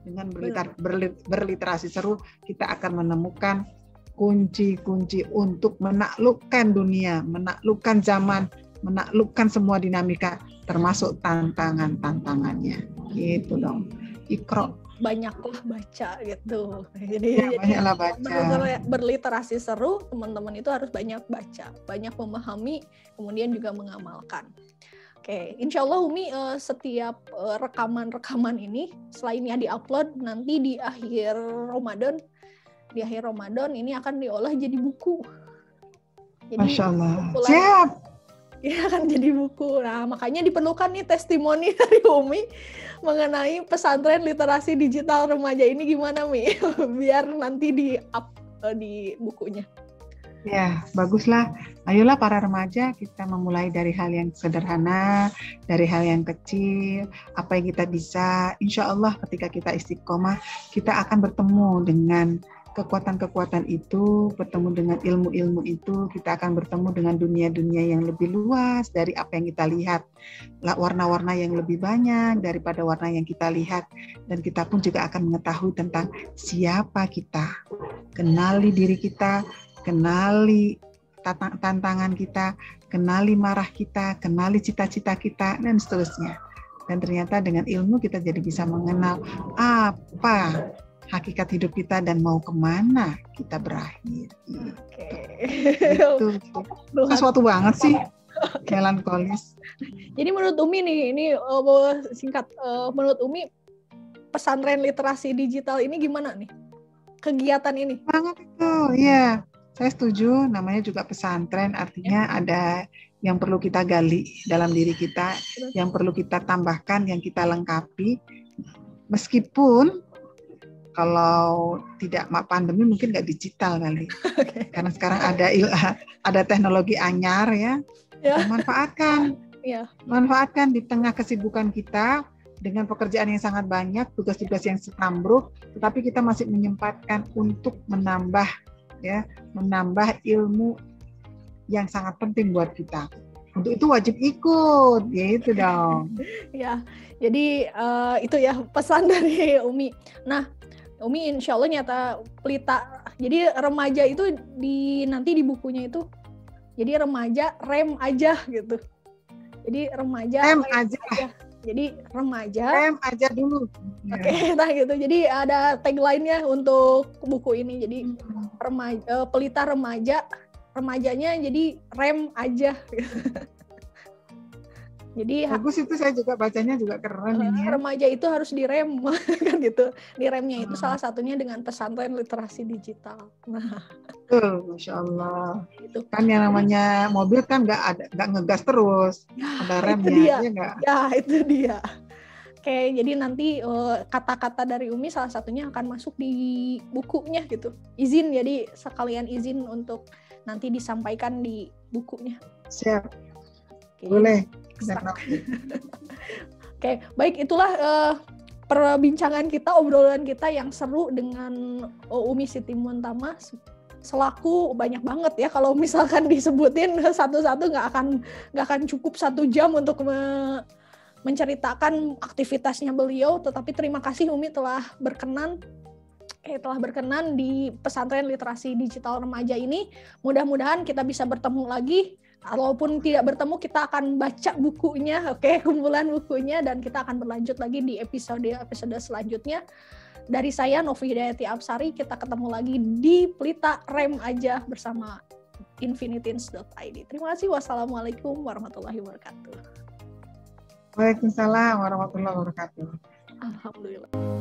Dengan berliter- berli- berliterasi seru, kita akan menemukan kunci-kunci untuk menaklukkan dunia, menaklukkan zaman, menaklukkan semua dinamika termasuk tantangan-tantangannya gitu dong. Ikro banyaklah baca gitu. Jadi, ya, banyaklah baca. Berliterasi seru, teman-teman itu harus banyak baca, banyak memahami, kemudian juga mengamalkan. Oke, insya Allah Umi setiap rekaman-rekaman ini selainnya diupload nanti di akhir Ramadan, di akhir Ramadan ini akan diolah jadi buku. Jadi, Masya Allah. Siap. Ya kan jadi buku. Nah, makanya diperlukan nih testimoni dari Umi mengenai pesantren literasi digital remaja ini gimana, Mi? Biar nanti di up di bukunya. Ya, baguslah. Ayolah para remaja, kita memulai dari hal yang sederhana, dari hal yang kecil, apa yang kita bisa. Insya Allah ketika kita istiqomah, kita akan bertemu dengan kekuatan-kekuatan itu, bertemu dengan ilmu-ilmu itu, kita akan bertemu dengan dunia-dunia yang lebih luas dari apa yang kita lihat, warna-warna yang lebih banyak daripada warna yang kita lihat, dan kita pun juga akan mengetahui tentang siapa kita, kenali diri kita, kenali tantangan kita, kenali marah kita, kenali cita-cita kita, dan seterusnya. Dan ternyata dengan ilmu kita jadi bisa mengenal apa hakikat hidup kita dan mau kemana kita berakhir. Okay. Itu sesuatu banget sih, melankolis. Jadi menurut Umi nih, ini uh, singkat, uh, menurut Umi pesantren literasi digital ini gimana nih? Kegiatan ini? Banget itu, ya. Saya setuju, namanya juga pesantren, artinya ya. Ada yang perlu kita gali dalam diri kita, betul. Yang perlu kita tambahkan, yang kita lengkapi. Meskipun kalau tidak pandemi mungkin nggak digital kali, okay. Karena sekarang ada ada teknologi anyar ya, yeah. Manfaatkan, yeah. Manfaatkan di tengah kesibukan kita dengan pekerjaan yang sangat banyak, tugas-tugas yang setambruk, tetapi kita masih menyempatkan untuk menambah ya, menambah ilmu yang sangat penting buat kita. Untuk itu wajib ikut, ya itu dong. Ya, jadi uh, itu ya pesan dari Umi. Nah, Umi insya Allah nyata pelita. Jadi remaja itu di nanti di bukunya itu, jadi remaja rem aja gitu. Jadi remaja rem, rem aja. aja. Jadi remaja rem aja dulu. Oke, okay, nah gitu. Jadi ada tagline-nya untuk buku ini. Jadi remaja, pelita remaja. Remajanya jadi rem aja. Jadi bagus itu, saya juga bacanya juga keren ini. Ya. Remaja itu harus direm kan gitu. Diremnya itu ah. salah satunya dengan pesantren literasi digital. Nah, betul, Masya Allah. Itu kan yang namanya mobil kan nggak ada nggak ngegas terus, ya, ada remnya aja nggak. Ya itu dia. Oke, jadi nanti uh, kata-kata dari Umi salah satunya akan masuk di bukunya gitu. Izin, jadi sekalian izin untuk nanti disampaikan di bukunya. Siap, okay. Boleh. Oke, okay. Baik, itulah uh, perbincangan kita, obrolan kita yang seru dengan Umi Siti Muntamah. Selaku banyak banget ya, kalau misalkan disebutin satu-satu nggak akan nggak akan cukup satu jam untuk me- menceritakan aktivitasnya beliau, tetapi terima kasih Umi telah berkenan eh, telah berkenan di pesantren literasi digital remaja ini. Mudah-mudahan kita bisa bertemu lagi, walaupun tidak bertemu kita akan baca bukunya, oke, okay? Kumpulan bukunya, dan kita akan berlanjut lagi di episode-episode selanjutnya. Dari saya Novi Hidayati Afsari, kita ketemu lagi di Pelita Rem Aja bersama infinitins dot i d. Terima kasih, wassalamualaikum warahmatullahi wabarakatuh. Waalaikumsalam warahmatullahi wabarakatuh. Alhamdulillah.